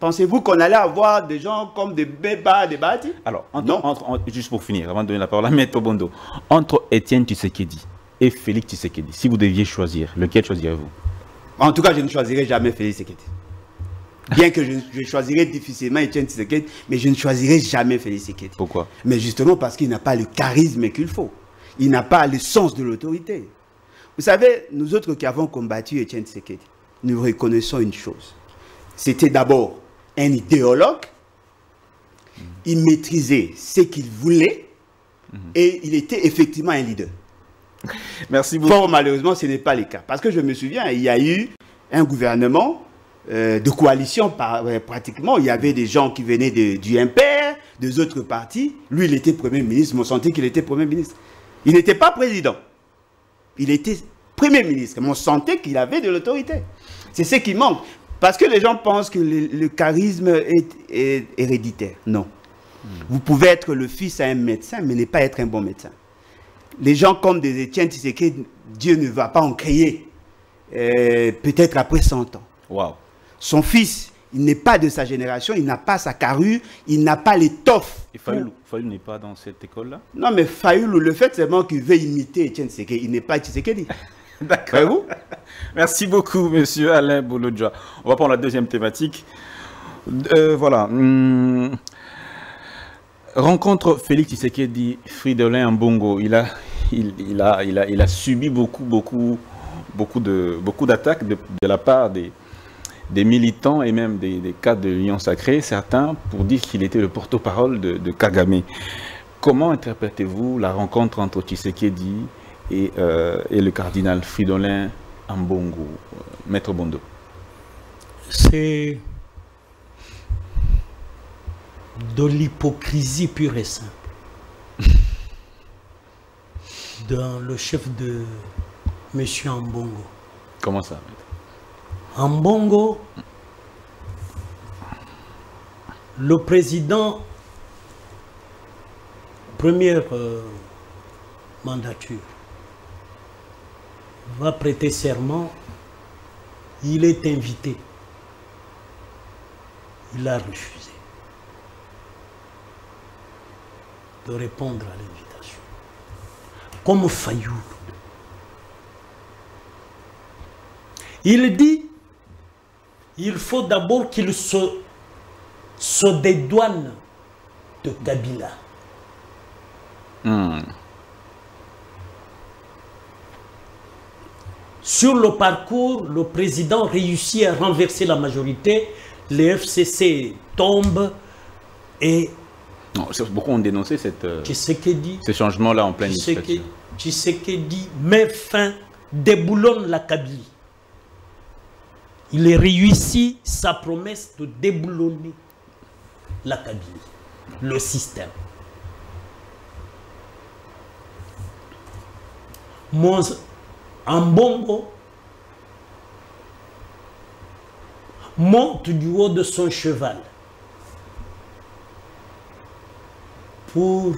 pensez-vous qu'on allait avoir des gens comme des Bemba, des Bati? Alors, juste pour finir, avant de donner la parole à Maître Bondo, entre Étienne Tshisekedi et Félix Tshisekedi, si vous deviez choisir, lequel choisirez-vous? En tout cas, je ne choisirai jamais Félix Tshisekedi. Bien que je choisirais difficilement Étienne Tshisekedi, mais je ne choisirai jamais Félix Tshisekedi. Pourquoi? Mais justement parce qu'il n'a pas le charisme qu'il faut. Il n'a pas le sens de l'autorité. Vous savez, nous autres qui avons combattu Étienne Tshisekedi, nous reconnaissons une chose. C'était d'abord un idéologue, il maîtrisait ce qu'il voulait et il était effectivement un leader. Merci beaucoup. Fort malheureusement, ce n'est pas le cas. Parce que je me souviens, il y a eu un gouvernement de coalition pratiquement. Il y avait des gens qui venaient du impair, des autres partis. Lui, il était Premier ministre. On sentait qu'il était Premier ministre. Il n'était pas président. Il était Premier ministre. Mais on sentait qu'il avait de l'autorité. C'est ce qui manque. Parce que les gens pensent que le charisme est héréditaire. Non. Vous pouvez être le fils à un médecin, mais ne pas être un bon médecin. Les gens comme des Étienne Tshisekedi, Dieu ne va pas en créer, peut-être après 100 ans. Wow. Son fils, il n'est pas de sa génération, il n'a pas sa carrure, il n'a pas l'étoffe. Et Fayulu n'est pas dans cette école-là? Non, mais Fayulu, le fait seulement qu'il veut imiter Étienne Tshisekedi, il n'est pas Tshisekedi. D'accord. Merci beaucoup, monsieur Alain Bolodjwa. On va prendre la deuxième thématique. Voilà. Rencontre Félix Tshisekedi, Fridolin Ambongo. Il a subi beaucoup d'attaques de la part des militants et même des cadres de l'Union Sacrée, certains pour dire qu'il était le porte-parole de Kagame. Comment interprétez-vous la rencontre entre Tshisekedi et le cardinal Fridolin Ambongo, Maître Bondo? C'est de l'hypocrisie pure et simple dans le chef de M. Ambongo. Comment ça? Ambongo, le président, première mandature, va prêter serment, il est invité, il a refusé de répondre à l'invitation. Comme Fayulu. Il dit, il faut d'abord qu'il se dédouane de Kabila. Mmh. Sur le parcours, le président réussit à renverser la majorité, les FCC tombent et... Non, beaucoup ont dénoncé ces changements-là en pleine législature. Tshisekedi met fin, déboulonne la Kabylie. Il réussit sa promesse de déboulonner la Kabylie, le système. Ambongo monte du haut de son cheval pour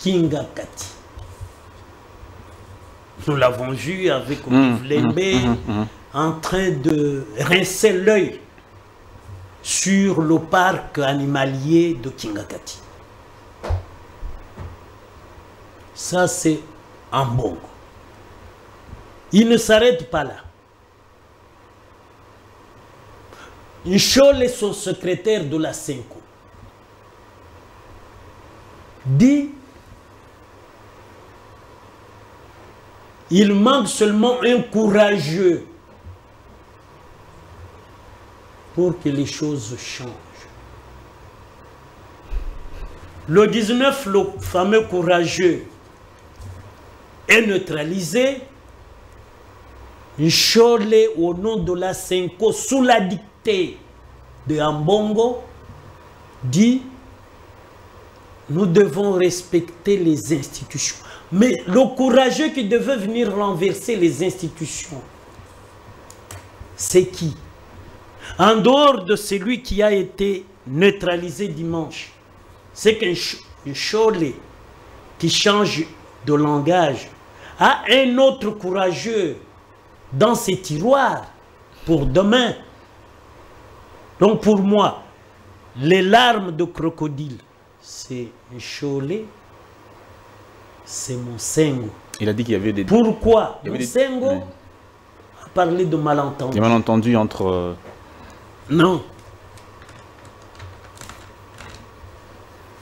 Kingakati. Nous l'avons vu avec Olive Lembé en train de rincer l'œil sur le parc animalier de Kingakati. Ça, c'est Ambongo. Il ne s'arrête pas là. Nchol et son secrétaire de la CENCO dit il manque seulement un courageux pour que les choses changent. Le 19, le fameux courageux est neutralisé. Nchole, au nom de la Cinco, sous la dictée de Ambongo, dit « Nous devons respecter les institutions. » Mais le courageux qui devait venir renverser les institutions, c'est qui? En dehors de celui qui a été neutralisé dimanche, c'est qu'un Nchole qui change de langage a un autre courageux dans ces tiroirs pour demain. Donc pour moi, les larmes de crocodile, c'est un cholet, c'est mon sengo. Il a dit qu'il y avait des... Pourquoi mon sengo a parlé de malentendus? Des malentendus entre... Non.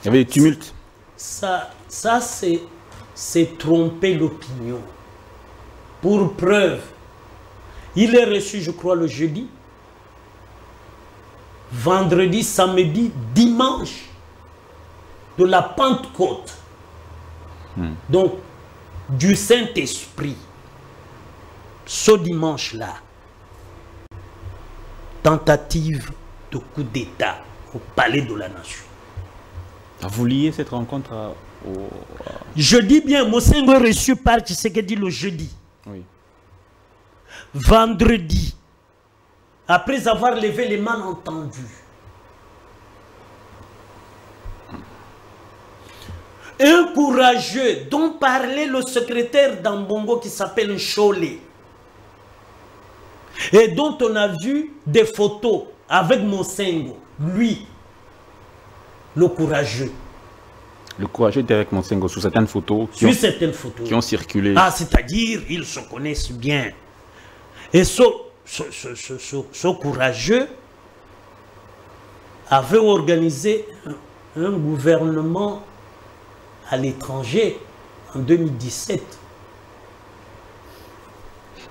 Il y avait des tumultes. Ça c'est tromper l'opinion. Pour preuve, il est reçu, je crois, le jeudi, vendredi, samedi, dimanche de la Pentecôte. Donc, du Saint-Esprit, ce dimanche-là, tentative de coup d'État au Palais de la Nation. Vous liez cette rencontre à... Je dis bien, Mosengo reçu par Tshisekedi le jeudi. Oui. Vendredi, après avoir levé les malentendus, un courageux dont parlait le secrétaire d'Ambongo qui s'appelle Cholet et dont on a vu des photos avec Mosengo, lui, le courageux. Le courageux était avec Mosengo sur certaines photos qui, ont circulé. Ah, c'est-à-dire, ils se connaissent bien. Et ce courageux avait organisé un gouvernement à l'étranger en 2017.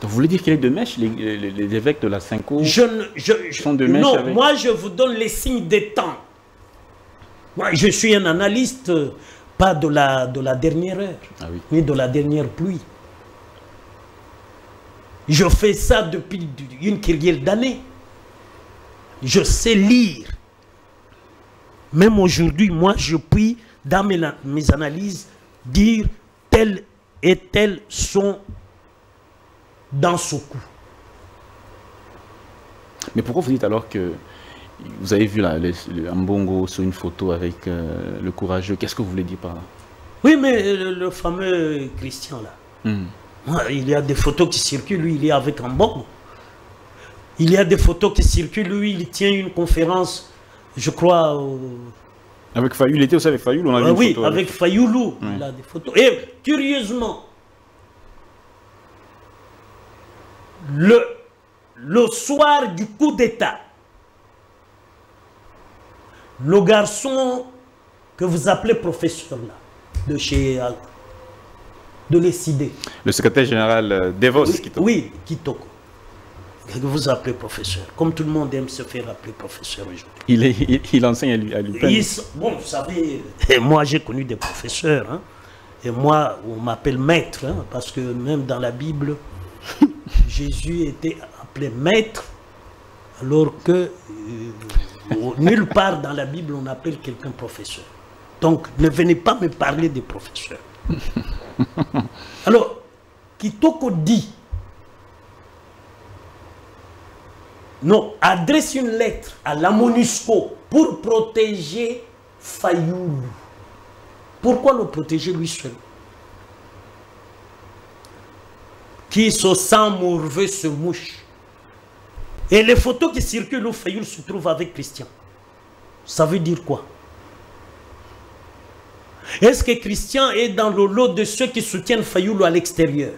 Donc, vous voulez dire qu'il est de mèche, les évêques de la Cinco sont de mèche? Non, avec... moi je vous donne les signes des temps. Moi je suis un analyste, pas de la dernière heure, ah oui, ni de la dernière pluie. Je fais ça depuis une carrière d'années. Je sais lire. Même aujourd'hui, moi je puis, dans mes analyses, dire tel et tel sont dans ce coup. Mais pourquoi vous dites alors que vous avez vu là, le Ambongo sur une photo avec le courageux? Qu'est-ce que vous voulez dire par là? Oui, mais le fameux Christian là, il y a des photos qui circulent, lui il est avec Ambongo. Il y a des photos qui circulent, lui il tient une conférence, je crois... Avec Fayulu, il était aussi avec Fayulu, on a vu une photo avec Fayulu, il a des photos. Et curieusement, le soir du coup d'État, le garçon que vous appelez professeur là, de chez de l'ECID, le secrétaire général Devos, oui, Kitoko. Oui, Kitoko. Que vous appelez professeur, comme tout le monde aime se faire appeler professeur aujourd'hui. Il enseigne à l'UPEN. Bon, vous savez, et moi j'ai connu des professeurs, hein, et moi on m'appelle maître, hein, parce que même dans la Bible, Jésus était appelé maître, alors que nulle part dans la Bible on appelle quelqu'un professeur. Donc ne venez pas me parler des professeurs. Alors, Kitoko dit, non, adresse une lettre à la MONUSCO pour protéger Fayulu. Pourquoi le protéger lui seul? Qui se sent morveux se mouche. Et les photos qui circulent où Fayulu se trouve avec Christian, ça veut dire quoi? Est-ce que Christian est dans le lot de ceux qui soutiennent Fayulu à l'extérieur?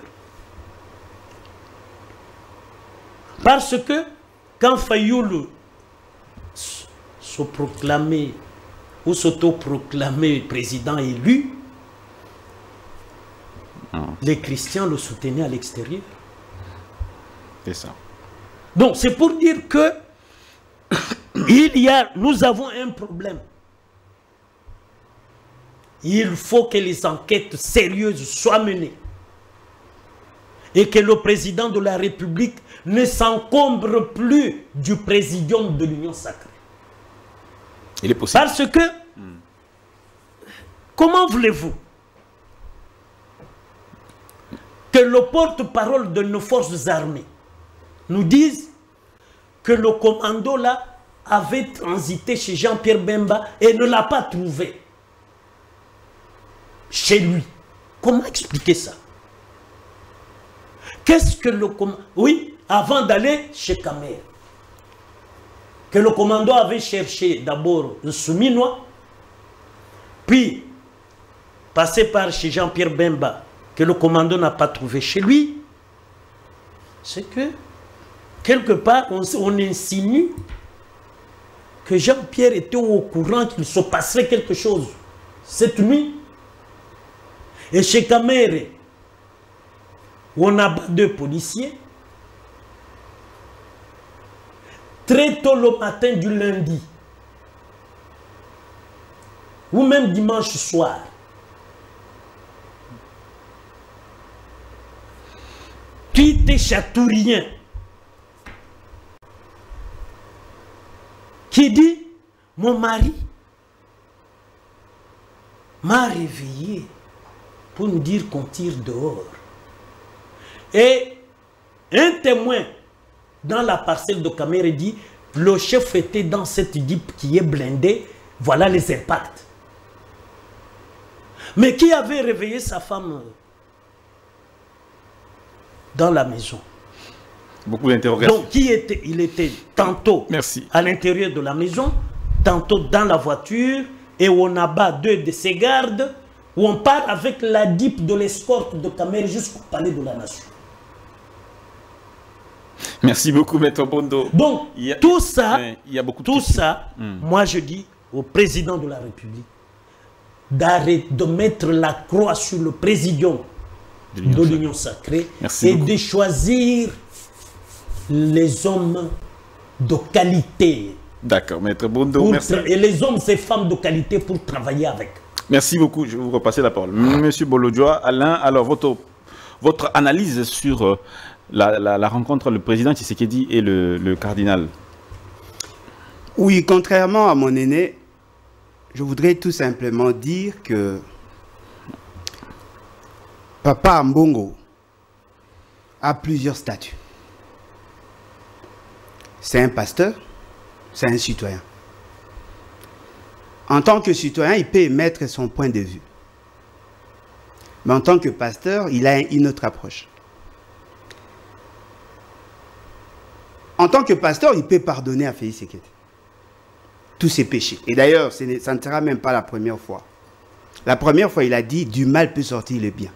Parce que quand Fayulu se proclamait ou s'autoproclamait président élu, les chrétiens le soutenaient à l'extérieur. C'est ça. Donc c'est pour dire que nous avons un problème. Il faut que les enquêtes sérieuses soient menées et que le président de la République ne s'encombre plus du Présidium de l'Union sacrée. Il est possible. Parce que, comment voulez-vous que le porte-parole de nos forces armées nous dise que le commando là avait transité chez Jean-Pierre Bemba et ne l'a pas trouvé chez lui? Comment expliquer ça? Qu'est-ce que le commando... Oui, avant d'aller chez Kamerhe, que le commando avait cherché d'abord le Soumino, puis passé par chez Jean-Pierre Bemba, que le commando n'a pas trouvé chez lui, c'est que, quelque part, on insinue que Jean-Pierre était au courant qu'il se passerait quelque chose cette nuit. Et chez Kamerhe, on abat deux policiers. Très tôt le matin du lundi, ou même dimanche soir, quitte Chatourien, qui dit, mon mari m'a réveillé pour me dire qu'on tire dehors. Et un témoin dans la parcelle de Kamerhe dit, le chef était dans cette jeep qui est blindée, voilà les impacts. Mais qui avait réveillé sa femme dans la maison? Beaucoup d'interrogations. Donc, qui était? Il était tantôt à l'intérieur de la maison, tantôt dans la voiture, et on abat deux de ses gardes, où on part avec la dip de l'escorte de Kamerhe jusqu'au palais de la nation. Merci beaucoup, Maître Bondo. Donc, tout ça, moi je dis au président de la République d'arrêter de mettre la croix sur le Présidium de l'Union Sacrée et de choisir les hommes de qualité. D'accord, Maître Bondo, merci. Et les hommes et femmes de qualité pour travailler avec. Merci beaucoup, je vais vous repasser la parole. Monsieur Bolodjwa, Alain, alors votre analyse sur la rencontre entre le président Tshisekedi et le cardinal. Oui, contrairement à mon aîné, je voudrais tout simplement dire que Papa Ambongo a plusieurs statuts. C'est un pasteur, c'est un citoyen. En tant que citoyen, il peut émettre son point de vue. Mais en tant que pasteur, il a une autre approche. En tant que pasteur, il peut pardonner à Félix Sekete tous ses péchés. Et d'ailleurs, ça ne sera même pas la première fois. La première fois, il a dit, du mal peut sortir le bien.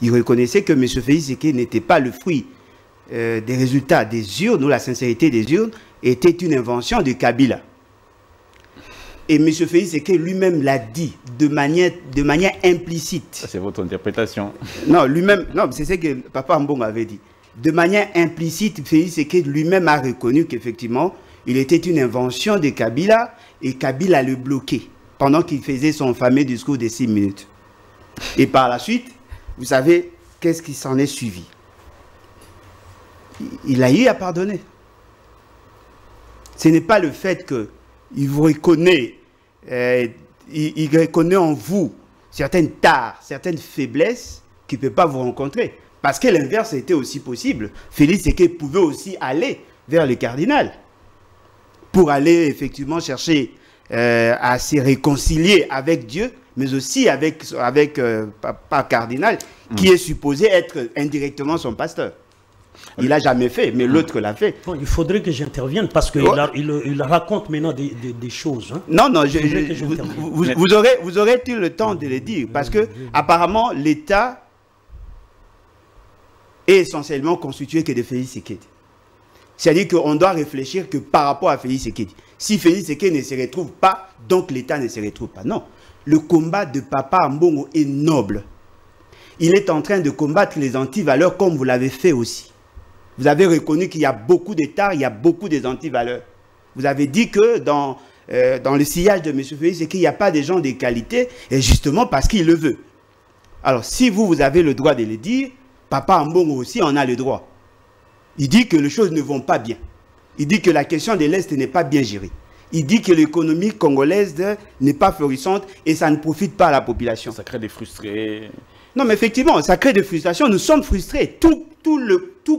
Il reconnaissait que M. Félix Sekete n'était pas le fruit des résultats des urnes, ou la sincérité des urnes était une invention de Kabila. Et M. Félix Sekete lui-même l'a dit de manière implicite. Ça, c'est votre interprétation. Non, lui-même, non, c'est ce que Papa Ambongo avait dit. De manière implicite, Félix Sekete lui-même a reconnu qu'effectivement, il était une invention de Kabila et Kabila le bloquait pendant qu'il faisait son fameux discours de 6 minutes. Et par la suite, vous savez, qu'est-ce qui s'en est suivi? Il a eu à pardonner. Ce n'est pas le fait qu'il vous reconnaît, il reconnaît en vous certaines tares, certaines faiblesses qu'il ne peut pas vous rencontrer. Parce que l'inverse était aussi possible. Félix Sekete pouvait aussi aller vers le cardinal pour aller effectivement chercher à se réconcilier avec Dieu, mais aussi avec Papa Cardinal, qui est supposé être indirectement son pasteur. Il l'a jamais fait, mais l'autre l'a fait. Bon, il faudrait que j'intervienne parce qu'il raconte maintenant des choses. Hein. Non, non, vous aurez eu le temps de le dire parce que apparemment l'État est essentiellement constitué que de Félix Sekete. C'est-à-dire qu'on doit réfléchir que par rapport à Félix Sekete. Si Félix Sekete ne se retrouve pas, donc l'État ne se retrouve pas. Non. Le combat de Papa Ambongo est noble. Il est en train de combattre les antivaleurs comme vous l'avez fait aussi. Vous avez reconnu qu'il y a beaucoup d'états, il y a beaucoup des antivaleurs. Vous avez dit que dans le sillage de M. Félix Sekete, il n'y a pas des gens de qualité, et justement parce qu'il le veut. Alors si vous avez le droit de le dire, Papa Ambongo aussi en a le droit. Il dit que les choses ne vont pas bien. Il dit que la question de l'Est n'est pas bien gérée. Il dit que l'économie congolaise n'est pas florissante et ça ne profite pas à la population. Ça crée des frustrés. Non, mais effectivement, ça crée des frustrations. Nous sommes frustrés. Tout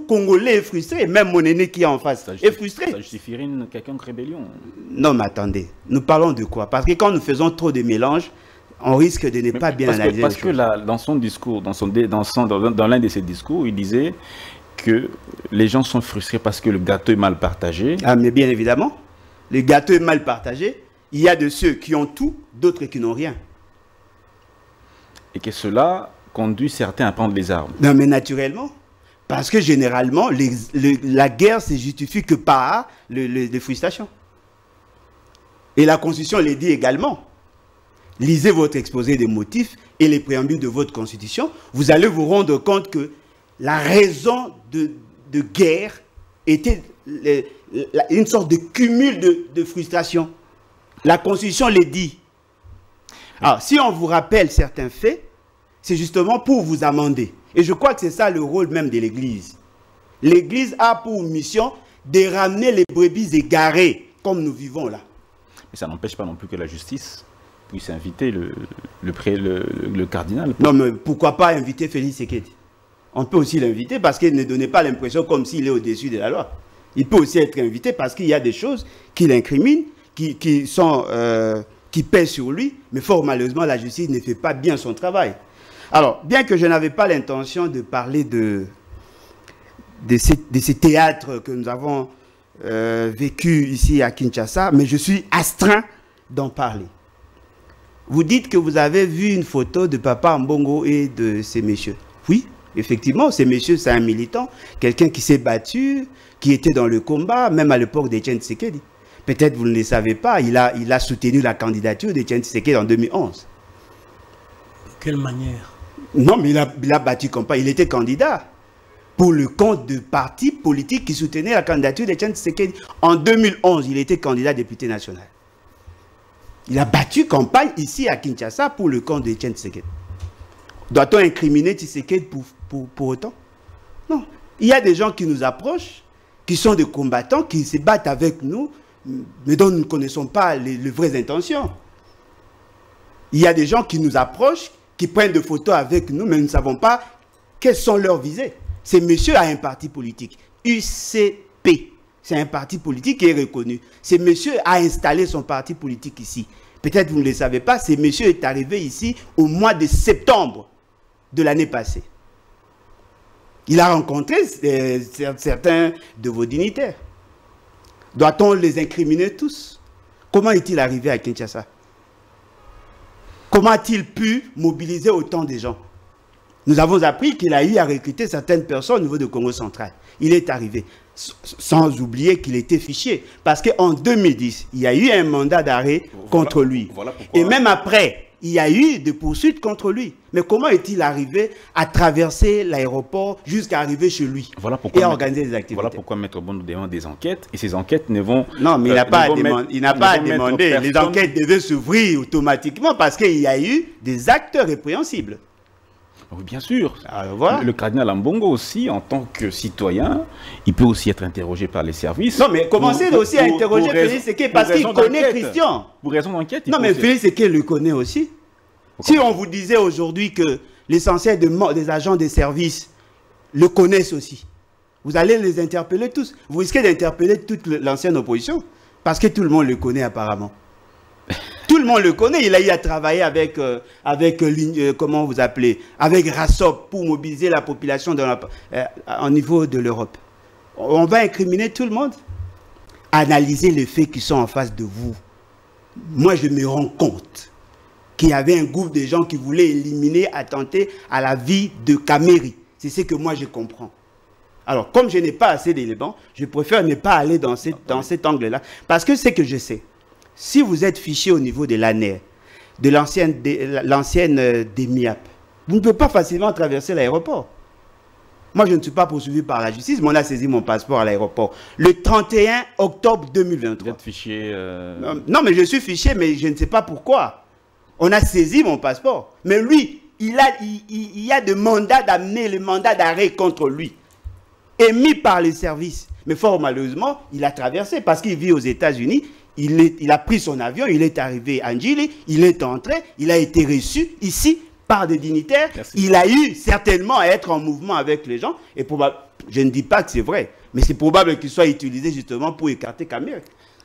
Congolais est frustré. Même mon aîné qui est en face est frustré. Ça justifierait quelqu'un de rébellion. Non, mais attendez. Nous parlons de quoi? Parce que quand nous faisons trop de mélanges, on risque de ne pas bien analyser. Parce que là, dans son discours, dans l'un de ses discours, il disait que les gens sont frustrés parce que le gâteau est mal partagé. Ah, mais bien évidemment, le gâteau est mal partagé. Il y a de ceux qui ont tout, d'autres qui n'ont rien. Et que cela conduit certains à prendre les armes. Non, mais naturellement. Parce que généralement, la guerre se justifie que par les frustrations. Et la Constitution le dit également. Lisez votre exposé des motifs et les préambules de votre Constitution. Vous allez vous rendre compte que la raison de guerre était une sorte de cumul de frustration. La Constitution le dit. Alors, si on vous rappelle certains faits, c'est justement pour vous amender. Et je crois que c'est ça le rôle même de l'Église. L'Église a pour mission de ramener les brebis égarées, comme nous vivons là. Mais ça n'empêche pas non plus que la justice puisse inviter le cardinal. Non, mais pourquoi pas inviter Félix Sekete? On peut aussi l'inviter parce qu'il ne donnait pas l'impression comme s'il est au-dessus de la loi. Il peut aussi être invité parce qu'il y a des choses qui l'incriminent, qui pèsent sur lui, mais fort malheureusement, la justice ne fait pas bien son travail. Alors, bien que je n'avais pas l'intention de parler de ces théâtres que nous avons vécu ici à Kinshasa, mais je suis astreint d'en parler. Vous dites que vous avez vu une photo de Papa Ambongo et de ces messieurs. Oui, effectivement, ces messieurs, c'est un militant, quelqu'un qui s'est battu, qui était dans le combat, même à l'époque d'Étienne Tshisekedi. Peut-être vous ne le savez pas, il a soutenu la candidature d'Étienne Tshisekedi en 2011. Quelle manière? Non, mais il a battu comme pas. Il était candidat pour le compte de partis politiques qui soutenaient la candidature d'Étienne Tshisekedi. En 2011, il était candidat député national. Il a battu campagne ici à Kinshasa pour le compte d'Étienne Tshisekedi. Doit-on incriminer Tshisekedi pour autant? Non. Il y a des gens qui nous approchent, qui sont des combattants, qui se battent avec nous, mais dont nous ne connaissons pas les vraies intentions. Il y a des gens qui nous approchent, qui prennent des photos avec nous, mais nous ne savons pas quelles sont leurs visées. Ces messieurs ont un parti politique, UCP. C'est un parti politique qui est reconnu. Ces messieurs ont installé son parti politique ici. Peut-être vous ne le savez pas, ces messieurs est arrivé ici au mois de septembre de l'année passée. Il a rencontré certains de vos dignitaires. Doit-on les incriminer tous? Comment est-il arrivé à Kinshasa? Comment a-t-il pu mobiliser autant de gens? Nous avons appris qu'il a eu à recruter certaines personnes au niveau du Congo central. Il est arrivé. Sans oublier qu'il était fiché. Parce qu'en 2010, il y a eu un mandat d'arrêt contre lui. Voilà pourquoi... Et même après, il y a eu des poursuites contre lui. Mais comment est-il arrivé à traverser l'aéroport jusqu'à arriver chez lui et à organiser des activités? Voilà pourquoi Maître Bondo demande des enquêtes. Et ces enquêtes ne vont... Non, mais il n'a pas à demander. Personne... Les enquêtes devaient s'ouvrir automatiquement parce qu'il y a eu des actes répréhensibles. Oui, bien sûr. Alors, voilà. Le cardinal Ambongo aussi, en tant que citoyen, il peut aussi être interrogé par les services. Non, mais commencez aussi à interroger Félix Sekete parce qu'il connaît Christian. Pour raison d'enquête. Non, mais Félix Sekete le connaît aussi. Si on vous disait aujourd'hui que l'essentiel des agents des services le connaissent aussi, vous allez les interpeller tous. Vous risquez d'interpeller toute l'ancienne opposition parce que tout le monde le connaît apparemment. Tout le monde le connaît, il a eu à travailler avec Rassop pour mobiliser la population au niveau de l'Europe. On va incriminer tout le monde. Analysez les faits qui sont en face de vous. Moi, je me rends compte qu'il y avait un groupe de gens qui voulaient éliminer, attenter à la vie de Kamerhe. C'est ce que moi, je comprends. Alors, comme je n'ai pas assez d'éléments, je préfère ne pas aller dans cet angle-là. Parce que c'est que je sais. Si vous êtes fiché au niveau de l'ANER, de l'ancienne DEMIAP, vous ne pouvez pas facilement traverser l'aéroport. Moi, je ne suis pas poursuivi par la justice, mais on a saisi mon passeport à l'aéroport. Le 31 octobre 2023. Vous êtes fiché... Non, mais je suis fiché, mais je ne sais pas pourquoi. On a saisi mon passeport. Mais lui, il y a des mandats d'amener, le mandat d'arrêt contre lui, émis par les services. Mais fort malheureusement, il a traversé parce qu'il vit aux États-Unis. Il a pris son avion, il est arrivé à Ndjili, il est entré, il a été reçu ici par des dignitaires. Merci. Il a eu certainement à être en mouvement avec les gens. Et je ne dis pas que c'est vrai, mais c'est probable qu'il soit utilisé justement pour écarter Kamerhe.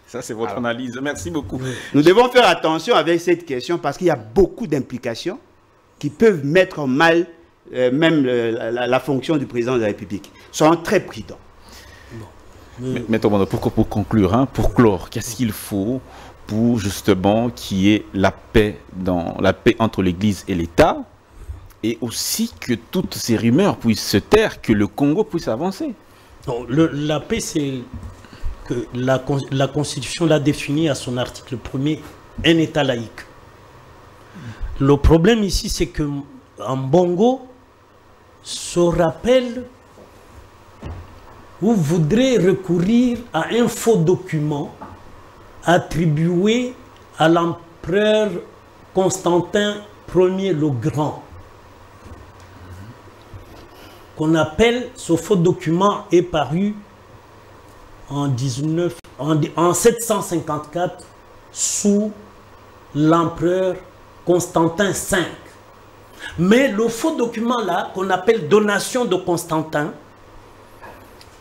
Ça, c'est votre analyse. Merci beaucoup. Nous devons faire attention avec cette question parce qu'il y a beaucoup d'implications qui peuvent mettre en mal même la fonction du président de la République. Soyons très prudents. Mais pour conclure, hein, pour clore, qu'est-ce qu'il faut pour justement qu'il y ait la paix entre l'Église et l'État et aussi que toutes ces rumeurs puissent se taire, que le Congo puisse avancer? Non, la paix, c'est que la Constitution l'a définie à son article 1er, un État laïque. Le problème ici, c'est que Ambongo se rappelle... Vous voudrez recourir à un faux document attribué à l'empereur Constantin Ier le Grand. qu'on appelle ce faux document est paru en 754 sous l'empereur Constantin V. Mais le faux document là, qu'on appelle donation de Constantin,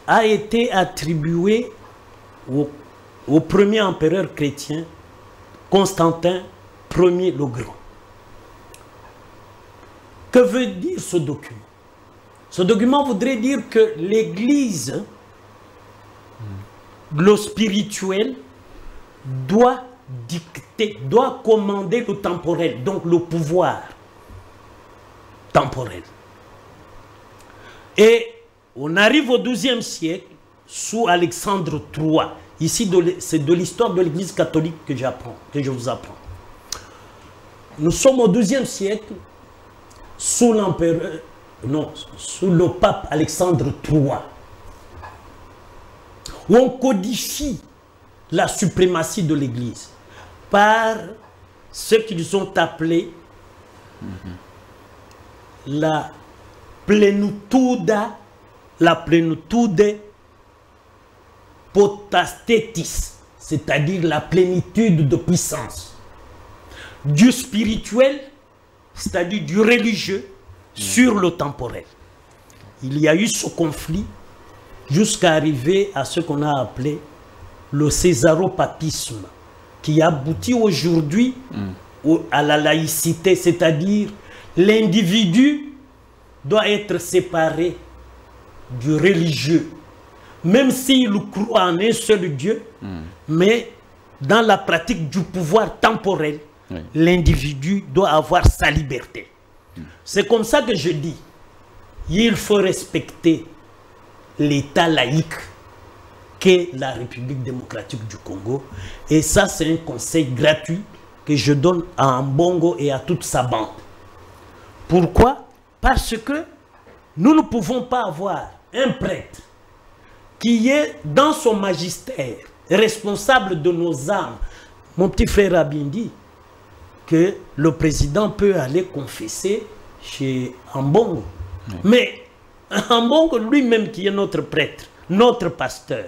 a été attribué au premier empereur chrétien, Constantin Ier le Grand. Que veut dire ce document? Ce document voudrait dire que l'Église, le spirituel, doit dicter, doit commander le temporel, donc le pouvoir temporel. Et on arrive au XIIe siècle, sous Alexandre III. Ici, c'est de l'histoire de l'Église catholique que j'apprends, que je vous apprends. Nous sommes au XIIe siècle, sous l'empereur, non, sous le pape Alexandre III, où on codifie la suprématie de l'Église par ceux qui sont appelés la plenitude potestatis, c'est-à-dire la plénitude de puissance du spirituel, c'est-à-dire du religieux, sur le temporel. Il y a eu ce conflit jusqu'à arriver à ce qu'on a appelé le césaropapisme, qui aboutit aujourd'hui à la laïcité, c'est-à-dire l'individu doit être séparé du religieux, même s'il croit en un seul Dieu, mais dans la pratique du pouvoir temporel, l'individu doit avoir sa liberté. C'est comme ça que je dis, il faut respecter l'État laïque qu'est la République démocratique du Congo. Et ça, c'est un conseil gratuit que je donne à Ambongo et à toute sa bande. Pourquoi? Parce que nous ne pouvons pas avoir un prêtre qui est dans son magistère responsable de nos âmes. Mon petit frère a bien dit que le président peut aller confesser chez Ambongo. Mais Ambongo lui-même, qui est notre prêtre, notre pasteur,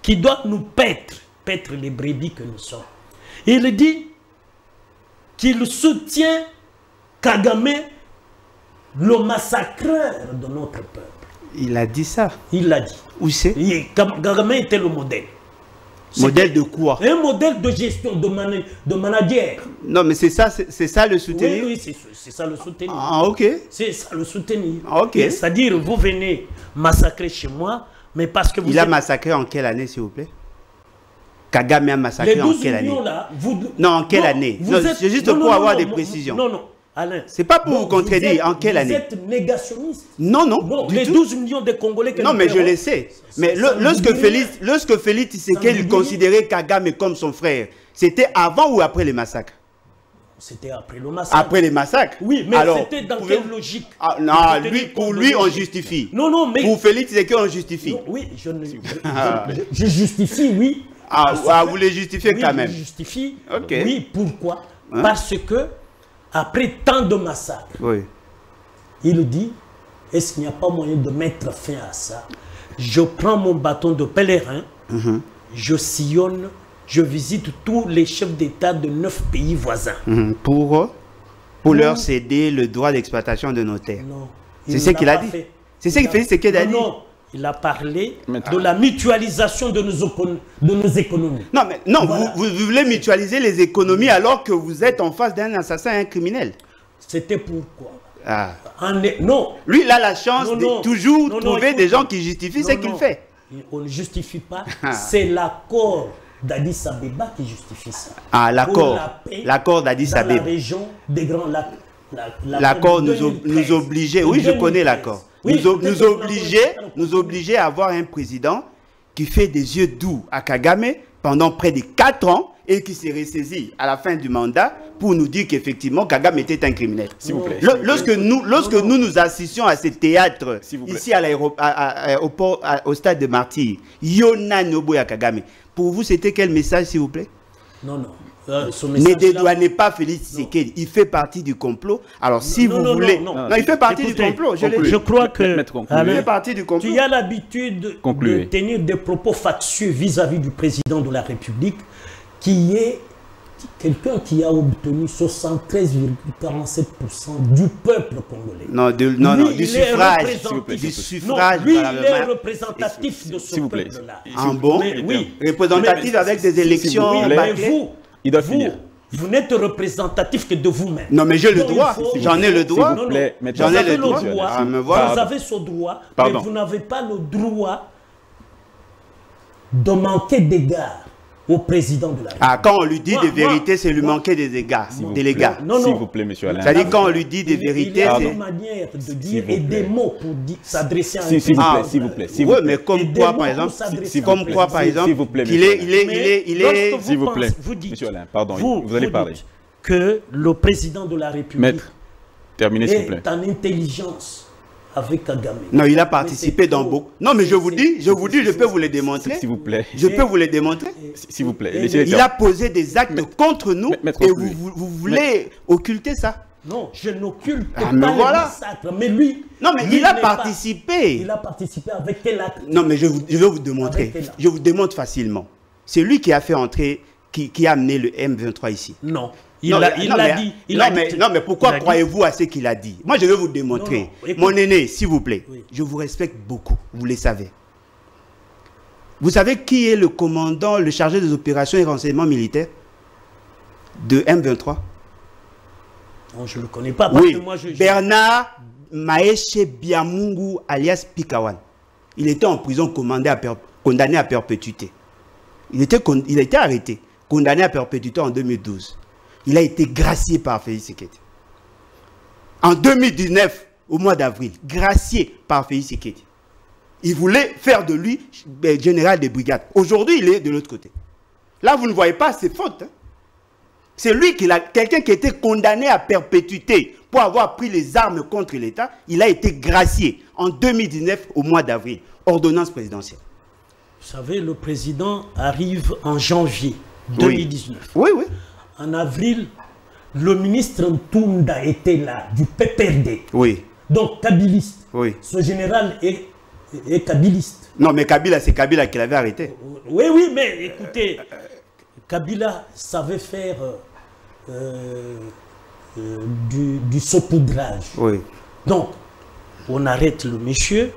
qui doit nous paître les brebis que nous sommes. Il dit qu'il soutient Kagame, le massacreur de notre peuple. Il a dit ça? Il l'a dit. Où c'est? Kagame était le modèle. Modèle de quoi? Un modèle de gestion, de manager. Non, mais c'est ça, le soutenir? Oui, oui, c'est ça le soutenir. Ah, ok. C'est ça le soutenir. Ah, ok. C'est-à-dire, vous venez massacrer chez moi, mais parce que vous... Il a massacré en quelle année, s'il vous plaît? Kagame a massacré en quelle année? Là, vous... Non, en quelle année? C'est juste pour avoir des précisions. Non, non, Alain. C'est pas pour vous contredire. En quelle année? Vous êtes négationniste. Non, non. Les 12 millions de Congolais que... Non, mais je le sais. Mais lorsque Félix Tshisekedi considérait Kagame comme son frère, c'était avant ou après les massacres? C'était après le massacre. Après les massacres? Oui, mais c'était dans quelle logique? Ah, non, pour lui, on justifie. Non, non, mais... Pour Félix Tshisekedi, on justifie. Non, oui, je justifie, oui. Ah, vous les justifiez quand même? Oui, je justifie. Okay. Oui, pourquoi? Parce que, après tant de massacres, il dit, est-ce qu'il n'y a pas moyen de mettre fin à ça? Je prends mon bâton de pèlerin, je sillonne, je visite tous les chefs d'État de 9 pays voisins. Pour leur céder le droit d'exploitation de nos terres. Non. C'est ce qu'il a dit. C'est ce que Félix Sekete a dit. Non, il a parlé de la mutualisation de nos économies. Non, mais non, voilà. vous voulez mutualiser les économies alors que vous êtes en face d'un assassin, un criminel. C'était pourquoi? Non. Lui, il a la chance de toujours trouver des gens qui justifient ce qu'il fait. On ne justifie pas. C'est l'accord d'Addis Abeba qui justifie ça. Ah, l'accord. L'accord d'Addis Abeba. La région des Grands Lacs. L'accord nous obligeait. Oui, je connais l'accord. Oui, nous obligeait à avoir un président qui fait des yeux doux à Kagame pendant près de 4 ans et qui s'est ressaisi à la fin du mandat pour nous dire qu'effectivement Kagame était un criminel. S'il vous plaît. Lorsque nous assistions à ce théâtre ici à l'aéroport, au stade de Martyrs, Yona Noboya Kagame, pour vous, c'était quel message, s'il vous plaît? Non, non. Ne dédouanez pas Félix Tshisekedi. Il fait partie du complot. Alors, non, si vous voulez... Non, non, non, il fait partie du complot. Je crois que... Il fait partie du complot. Tu as l'habitude de tenir des propos factieux vis-à-vis du président de la République, qui est quelqu'un qui a obtenu 73,47% du peuple congolais. Non, du suffrage. Du suffrage. Non, lui, il est représentatif de ce peuple-là. En bon, oui. Représentatif avec des élections. Oui, mais vous n'êtes représentatif que de vous-même. Non, mais j'ai le droit. J'en ai le droit. J'en ai le droit. Vous avez ce droit, mais vous n'avez pas le droit de manquer d'égard au président de la République. Ah, quand on lui dit des vérités, c'est lui manquer des égards. S'il vous plaît, monsieur Alain. C'est-à-dire quand on lui dit des vérités, c'est... Il y a une manière de dire et des mots pour s'adresser à un président. S'il vous plaît, s'il vous plaît. Oui, mais comme quoi, par exemple, s'il vous plaît, il est... S'il vous plaît, monsieur Alain, pardon, vous allez parler. Que le président de la République est en intelligence avec Kagame. Non, il a participé dans beaucoup. Non, mais je vous dis, je peux vous les démontrer. S'il vous plaît. Je peux vous les démontrer. S'il vous plaît. Il a posé des actes contre nous et vous voulez occulter ça. Non, je n'occulte pas le massacre. Mais lui... Non, mais il a participé. Il a participé avec quel acte? Non, mais je vais vous démontrer. Je vous démontre facilement. C'est lui qui a fait entrer, qui a amené le M23 ici. Non. Il l'a dit. Non, mais pourquoi croyez-vous à ce qu'il a dit? Moi, je vais vous démontrer. Non, non. Mon aîné, s'il vous plaît, je vous respecte beaucoup, vous le savez. Vous savez qui est le commandant, le chargé des opérations et renseignements militaires de M23? Non, je ne le connais pas. Parce que moi, Bernard Maeshe Biamungu, alias Pikawan. Il était en prison, condamné à perpétuité. Il a été arrêté, condamné à perpétuité en 2012. Il a été gracié par Félix Sekete. En 2019, au mois d'avril, gracié par Félix Sekete. Il voulait faire de lui général des brigades. Aujourd'hui, il est de l'autre côté. Là, vous ne voyez pas ses fautes. Hein. C'est lui qui a... Quelqu'un qui était condamné à perpétuité pour avoir pris les armes contre l'État, il a été gracié en 2019, au mois d'avril. Ordonnance présidentielle. Vous savez, le président arrive en janvier 2019. Oui, oui. En avril, le ministre Ntunda était là, du PPRD. Oui. Donc, kabiliste. Oui. Ce général est kabiliste. Non, mais Kabila, c'est Kabila qui l'avait arrêté. Oui, oui, mais écoutez, Kabila savait faire du saupoudrage. Oui. Donc, on arrête le monsieur.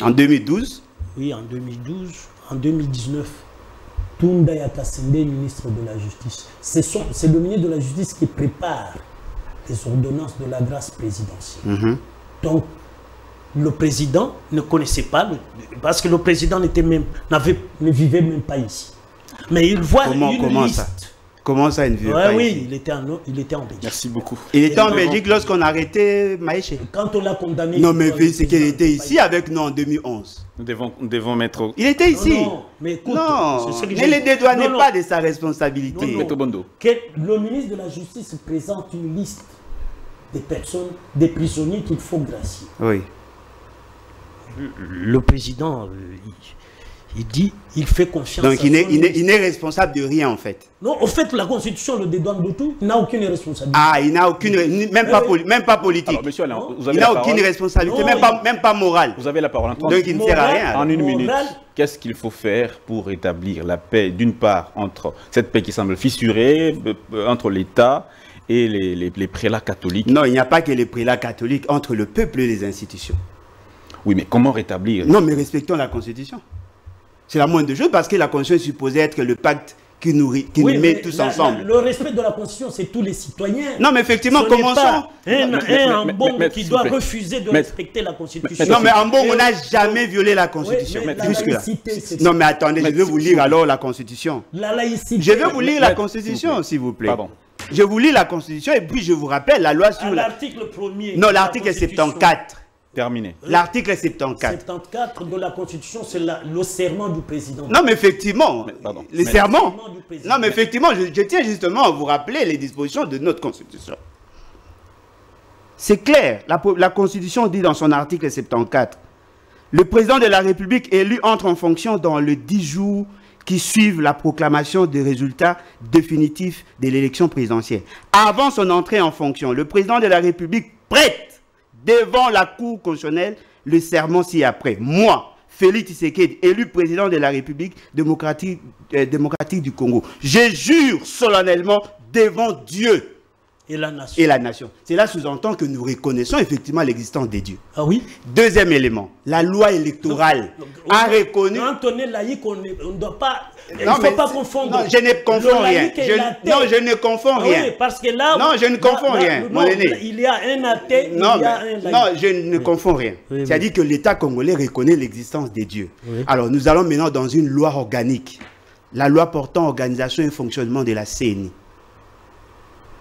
En 2012. Oui, en 2012. En 2019. Tunda Yakasende, ministre de la Justice. C'est le ministre de la Justice qui prépare les ordonnances de la grâce présidentielle. Donc, le président ne connaissait pas, parce que le président ne vivait même pas ici. Mais il voit comment ça, il ne vivait pas ici. Il était en Belgique. Merci beaucoup. Il était en Belgique lorsqu'on a arrêté Maïché. Quand on l'a condamné... Non, mais c'est qu'il était ici avec nous en 2011. Nous devons mettre... Il était ici. Non, mais écoute, ne le dédouanez pas de sa responsabilité. Le ministre de la Justice présente une liste des personnes, des prisonniers qu'il faut gracier. Oui. Le président, il dit, il fait confiance. Donc il n'est responsable de rien en fait. Non, au fait, la Constitution le dédouane de tout. Il n'a aucune responsabilité. Ah, il n'a aucune, même pas politique. Alors, monsieur Alain, vous avez il n'a aucune responsabilité, même pas morale. Vous avez la parole. Donc il ne sert à rien. En une minute, qu'est-ce qu'il faut faire pour rétablir la paix, d'une part, entre cette paix qui semble fissurée, entre l'État et les prélats catholiques? Non, il n'y a pas que les prélats catholiques, entre le peuple et les institutions. Oui, mais comment rétablir? Non, mais respectons la Constitution. C'est la moindre des choses parce que la Constitution est supposée être le pacte qui nous met tous ensemble. Le respect de la Constitution, c'est tous les citoyens. Non, mais effectivement, commençons. Un Ambongo qui doit refuser de respecter la Constitution. Non, mais Ambongo n'a jamais violé la Constitution. Non, mais attendez, je vais vous lire alors la Constitution. La laïcité. Je vais vous lire la Constitution, s'il vous plaît. Pardon. Je vous lis la Constitution et puis je vous rappelle la loi sur... L'article 1er. Non, l'article 74. Terminé. L'article 74. 74 de la Constitution, c'est le serment du président. Non, mais effectivement, les serments. Non, mais effectivement, je tiens justement à vous rappeler les dispositions de notre Constitution. C'est clair. La Constitution dit dans son article 74, le président de la République élu entre en fonction dans le 10 jours qui suivent la proclamation des résultats définitifs de l'élection présidentielle. Avant son entrée en fonction, le président de la République prête devant la Cour constitutionnelle le serment ci-après. Moi, Félix Tshisekedi, élu président de la République démocratique du Congo, je jure solennellement devant Dieu et la nation. Cela sous-entend que nous reconnaissons effectivement l'existence des dieux. Ah oui. Deuxième élément, la loi électorale a reconnu. Quand on est laïque, on ne doit pas. Il ne faut pas confondre. Non, je ne confonds rien. Non, je ne confonds rien. Oui, parce que là. Non, je ne confonds rien. Mon aîné. Il y a un athée. Non, il y a un laïque. Non, je ne confonds rien. Oui, oui. C'est-à-dire que l'État congolais reconnaît l'existence des dieux. Oui. Alors, nous allons maintenant dans une loi organique, la loi portant organisation et fonctionnement de la CENI.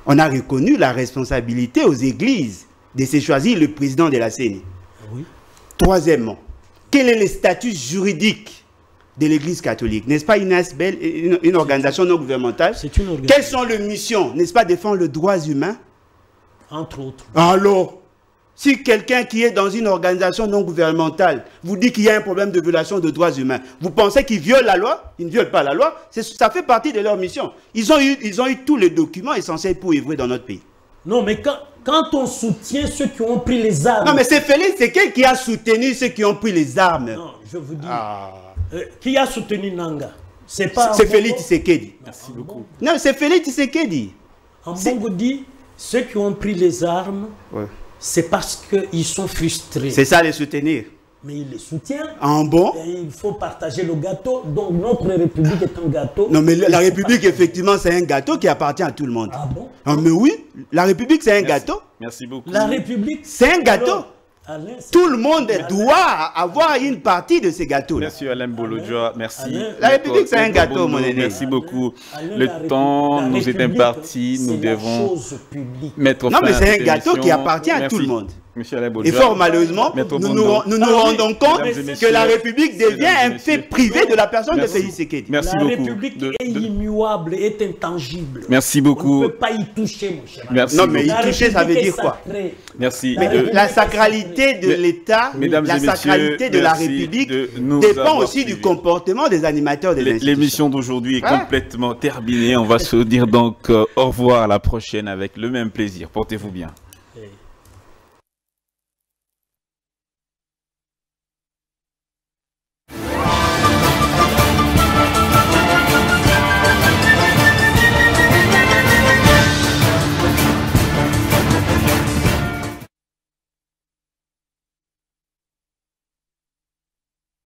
On a reconnu la responsabilité aux églises de se choisir le président de la CENI. Oui. Troisièmement, quel est le statut juridique de l'église catholique? N'est-ce pas une organisation non gouvernementale? Quelles sont les missions? N'est-ce pas défendre les droits humains? Entre autres. Alors, si quelqu'un qui est dans une organisation non gouvernementale vous dit qu'il y a un problème de violation de droits humains, vous pensez qu'ils violent la loi? Ils ne violent pas la loi, ça fait partie de leur mission. Ils ont eu tous les documents essentiels pour œuvrer dans notre pays. Non, mais quand on soutient ceux qui ont pris les armes... Non, mais c'est Félix Sekete qui a soutenu ceux qui ont pris les armes. Non, je vous dis... Ah. Qui a soutenu Nanga? C'est Félix Tshisekedi. Merci beaucoup. Non, c'est Félix Tshisekedi. Ambongo dit, ceux qui ont pris les armes... Ouais. C'est parce qu'ils sont frustrés. C'est ça, les soutenir. Mais ils les soutiennent. En bon. Et il faut partager le gâteau. Donc notre République est un gâteau. Non, mais la République, effectivement, c'est un gâteau qui appartient à tout le monde. Ah bon? Non, mais oui, la République, c'est un gâteau. Merci beaucoup. La République, c'est un gâteau. Alors, Alain, tout le monde doit avoir une partie de ces gâteaux. Merci Alain Bolodjwa, merci. La République, c'est un gâteau, mon aîné. Merci beaucoup. Le temps nous est imparti, nous devons mettre fin à cette émission. Non, mais c'est un gâteau qui appartient à tout le monde. Et fort malheureusement, nous nous rendons compte que la République devient un fait privé de la personne de Félix Sekete. La République est immuable, est intangible. Merci beaucoup. On ne peut pas y toucher, mon cher ami. Non, mais y toucher, ça veut dire quoi? Merci. La sacralité de l'État, la sacralité de la République dépend aussi du comportement des animateurs de l'institution. L'émission d'aujourd'hui est complètement terminée. On va se dire donc au revoir à la prochaine avec le même plaisir. Portez-vous bien.